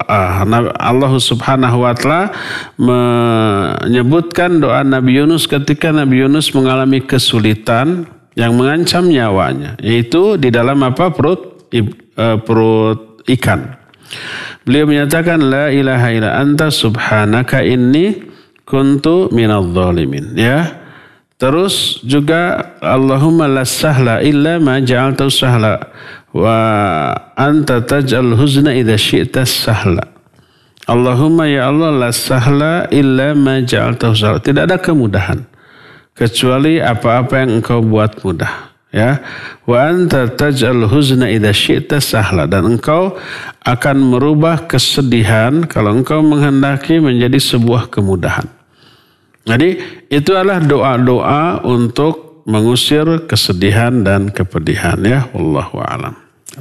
Allah Subhanahu wa Ta'ala menyebutkan doa Nabi Yunus ketika Nabi Yunus mengalami kesulitan yang mengancam nyawanya, yaitu di dalam apa perut uh, perut ikan. Beliau menyatakan la ilaha illa anta subhanaka inni kuntu minadh-dhalimin ya. Terus juga Allahumma la sahla illa ma ja'altahu sahla wa anta taj'al huzna idza syi'ta sahla. Allahumma ya Allah la sahla illa ma ja'altahu sahla. Tidak ada kemudahan kecuali apa-apa yang Engkau buat mudah Ya, wa anta taj'al huzna idza syi'ta sahla, dan engkau akan merubah kesedihan kalau engkau menghendaki menjadi sebuah kemudahan. Jadi itu adalah doa-doa untuk mengusir kesedihan dan kepedihan, ya. Wallahu a'lam.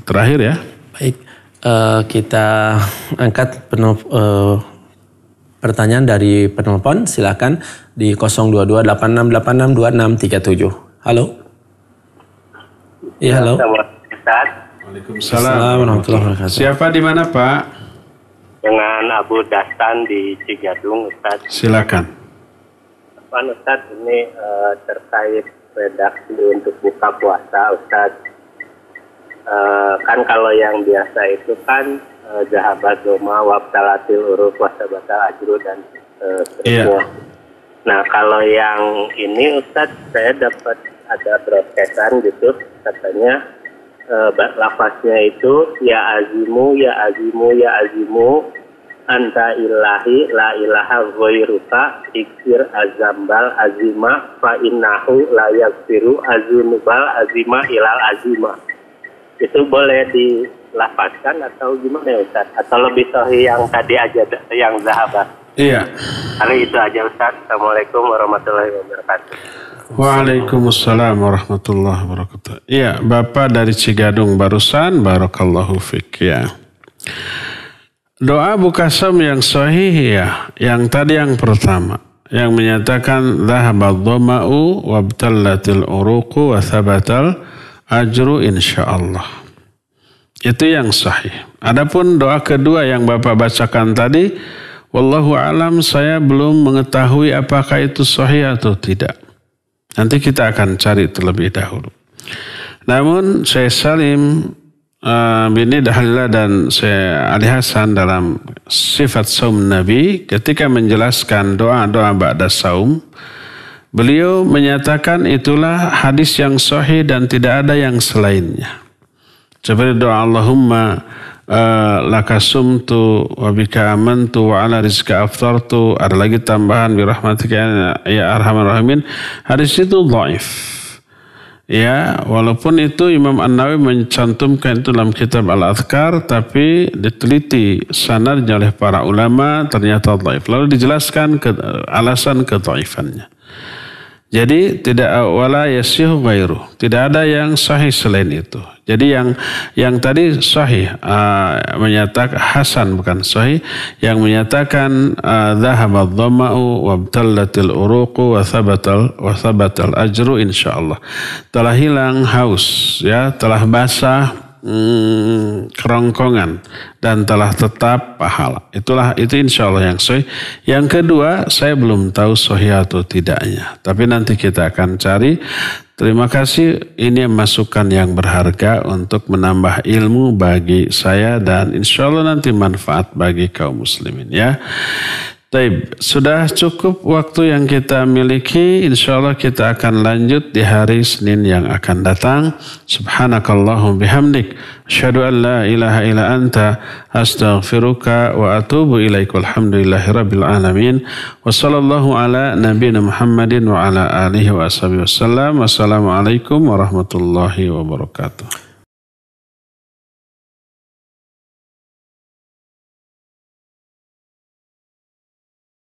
Terakhir ya. Baik, uh, kita angkat penelpon. Uh, pertanyaan dari penelpon, silakan di nol dua dua delapan enam delapan enam dua enam tiga tujuh. Halo. Iya, halo. Waalaikumsalam warahmatullahi wabarakatuh. Siapa di mana, Pak? Dengan Abu Dastan di Cigadung, Ustaz. Silakan. Pak Ustaz, ini uh, terkait redaksi untuk buka puasa, Ustaz. Uh, kan kalau yang biasa itu kan jahabat doma wabtalatil uruf wasabatal ajru dan uh, semua. Yeah. Nah kalau yang ini Ustadz, saya dapat ada broadcastan gitu, katanya uh, lafaznya itu ya azimu ya azimu ya azimu anta ilahi la ilaha ghairuka iksir azambal azima fa innahu la yakfiru azunubal azima ilal azima. Itu boleh di lafazkan atau gimana Ustaz? Atau lebih sahih yang tadi aja, yang zahabat? Iya. Kali itu aja Ustaz. Assalamualaikum warahmatullahi wabarakatuh. Waalaikumsalam warahmatullahi wabarakatuh. Iya, Bapak dari Cigadung barusan, barakallahu fiik, ya. Doa buka sam yang sahih ya, yang tadi yang pertama, yang menyatakan zahabad dhama'u wabtallatil uruqu wa thabatal ajru insyaallah. Itu yang sahih. Adapun doa kedua yang Bapak bacakan tadi, wallahu alam, saya belum mengetahui apakah itu sahih atau tidak. Nanti kita akan cari terlebih dahulu. Namun Syaikh Salim bin Idahalillah dan Syaikh Ali Hasan dalam Sifat Saum Nabi ketika menjelaskan doa-doa ba'da saum, beliau menyatakan itulah hadis yang sahih dan tidak ada yang selainnya. Seperti doa Allahumma uh, lakasumtu wabika amantu wa ala rizka aftartu, ada lagi tambahan birahmatika ya arhamar rahimin. Hadis itu dhaif. Ya, walaupun itu Imam An-Nawawi mencantumkan itu dalam kitab Al-Adhkar, tapi diteliti sanadnya oleh para ulama ternyata dhaif. Lalu dijelaskan ke, alasan kedhaifannya. Jadi tidak wala yasihu ghairu, tidak ada yang sahih selain itu. Jadi yang yang tadi sahih uh, menyatakan hasan bukan sahih, yang menyatakan dhahabad dhama'u wabtallatil uruqu wa thabatal wa thabatal ajru insyaallah. Telah hilang haus, ya, telah basah Hmm, kerongkongan dan telah tetap pahala. Itulah itu insya Allah yang sahih. Yang kedua saya belum tahu sahih atau tidaknya, tapi nanti kita akan cari. Terima kasih, ini masukan yang berharga untuk menambah ilmu bagi saya dan insya Allah nanti manfaat bagi kaum muslimin, ya. Baik, sudah cukup waktu yang kita miliki. Insya Allah kita akan lanjut di hari Senin yang akan datang. Subhanakallahum bihamdik. Asyhadu an la ilaha illa anta. Astaghfiruka wa atubu ilaik. Walhamdulillahi rabbil alamin. Wassalallahu ala nabiyina Muhammadin wa ala alihi wa ashabihi wasallam. Wassalamualaikum warahmatullahi wabarakatuh.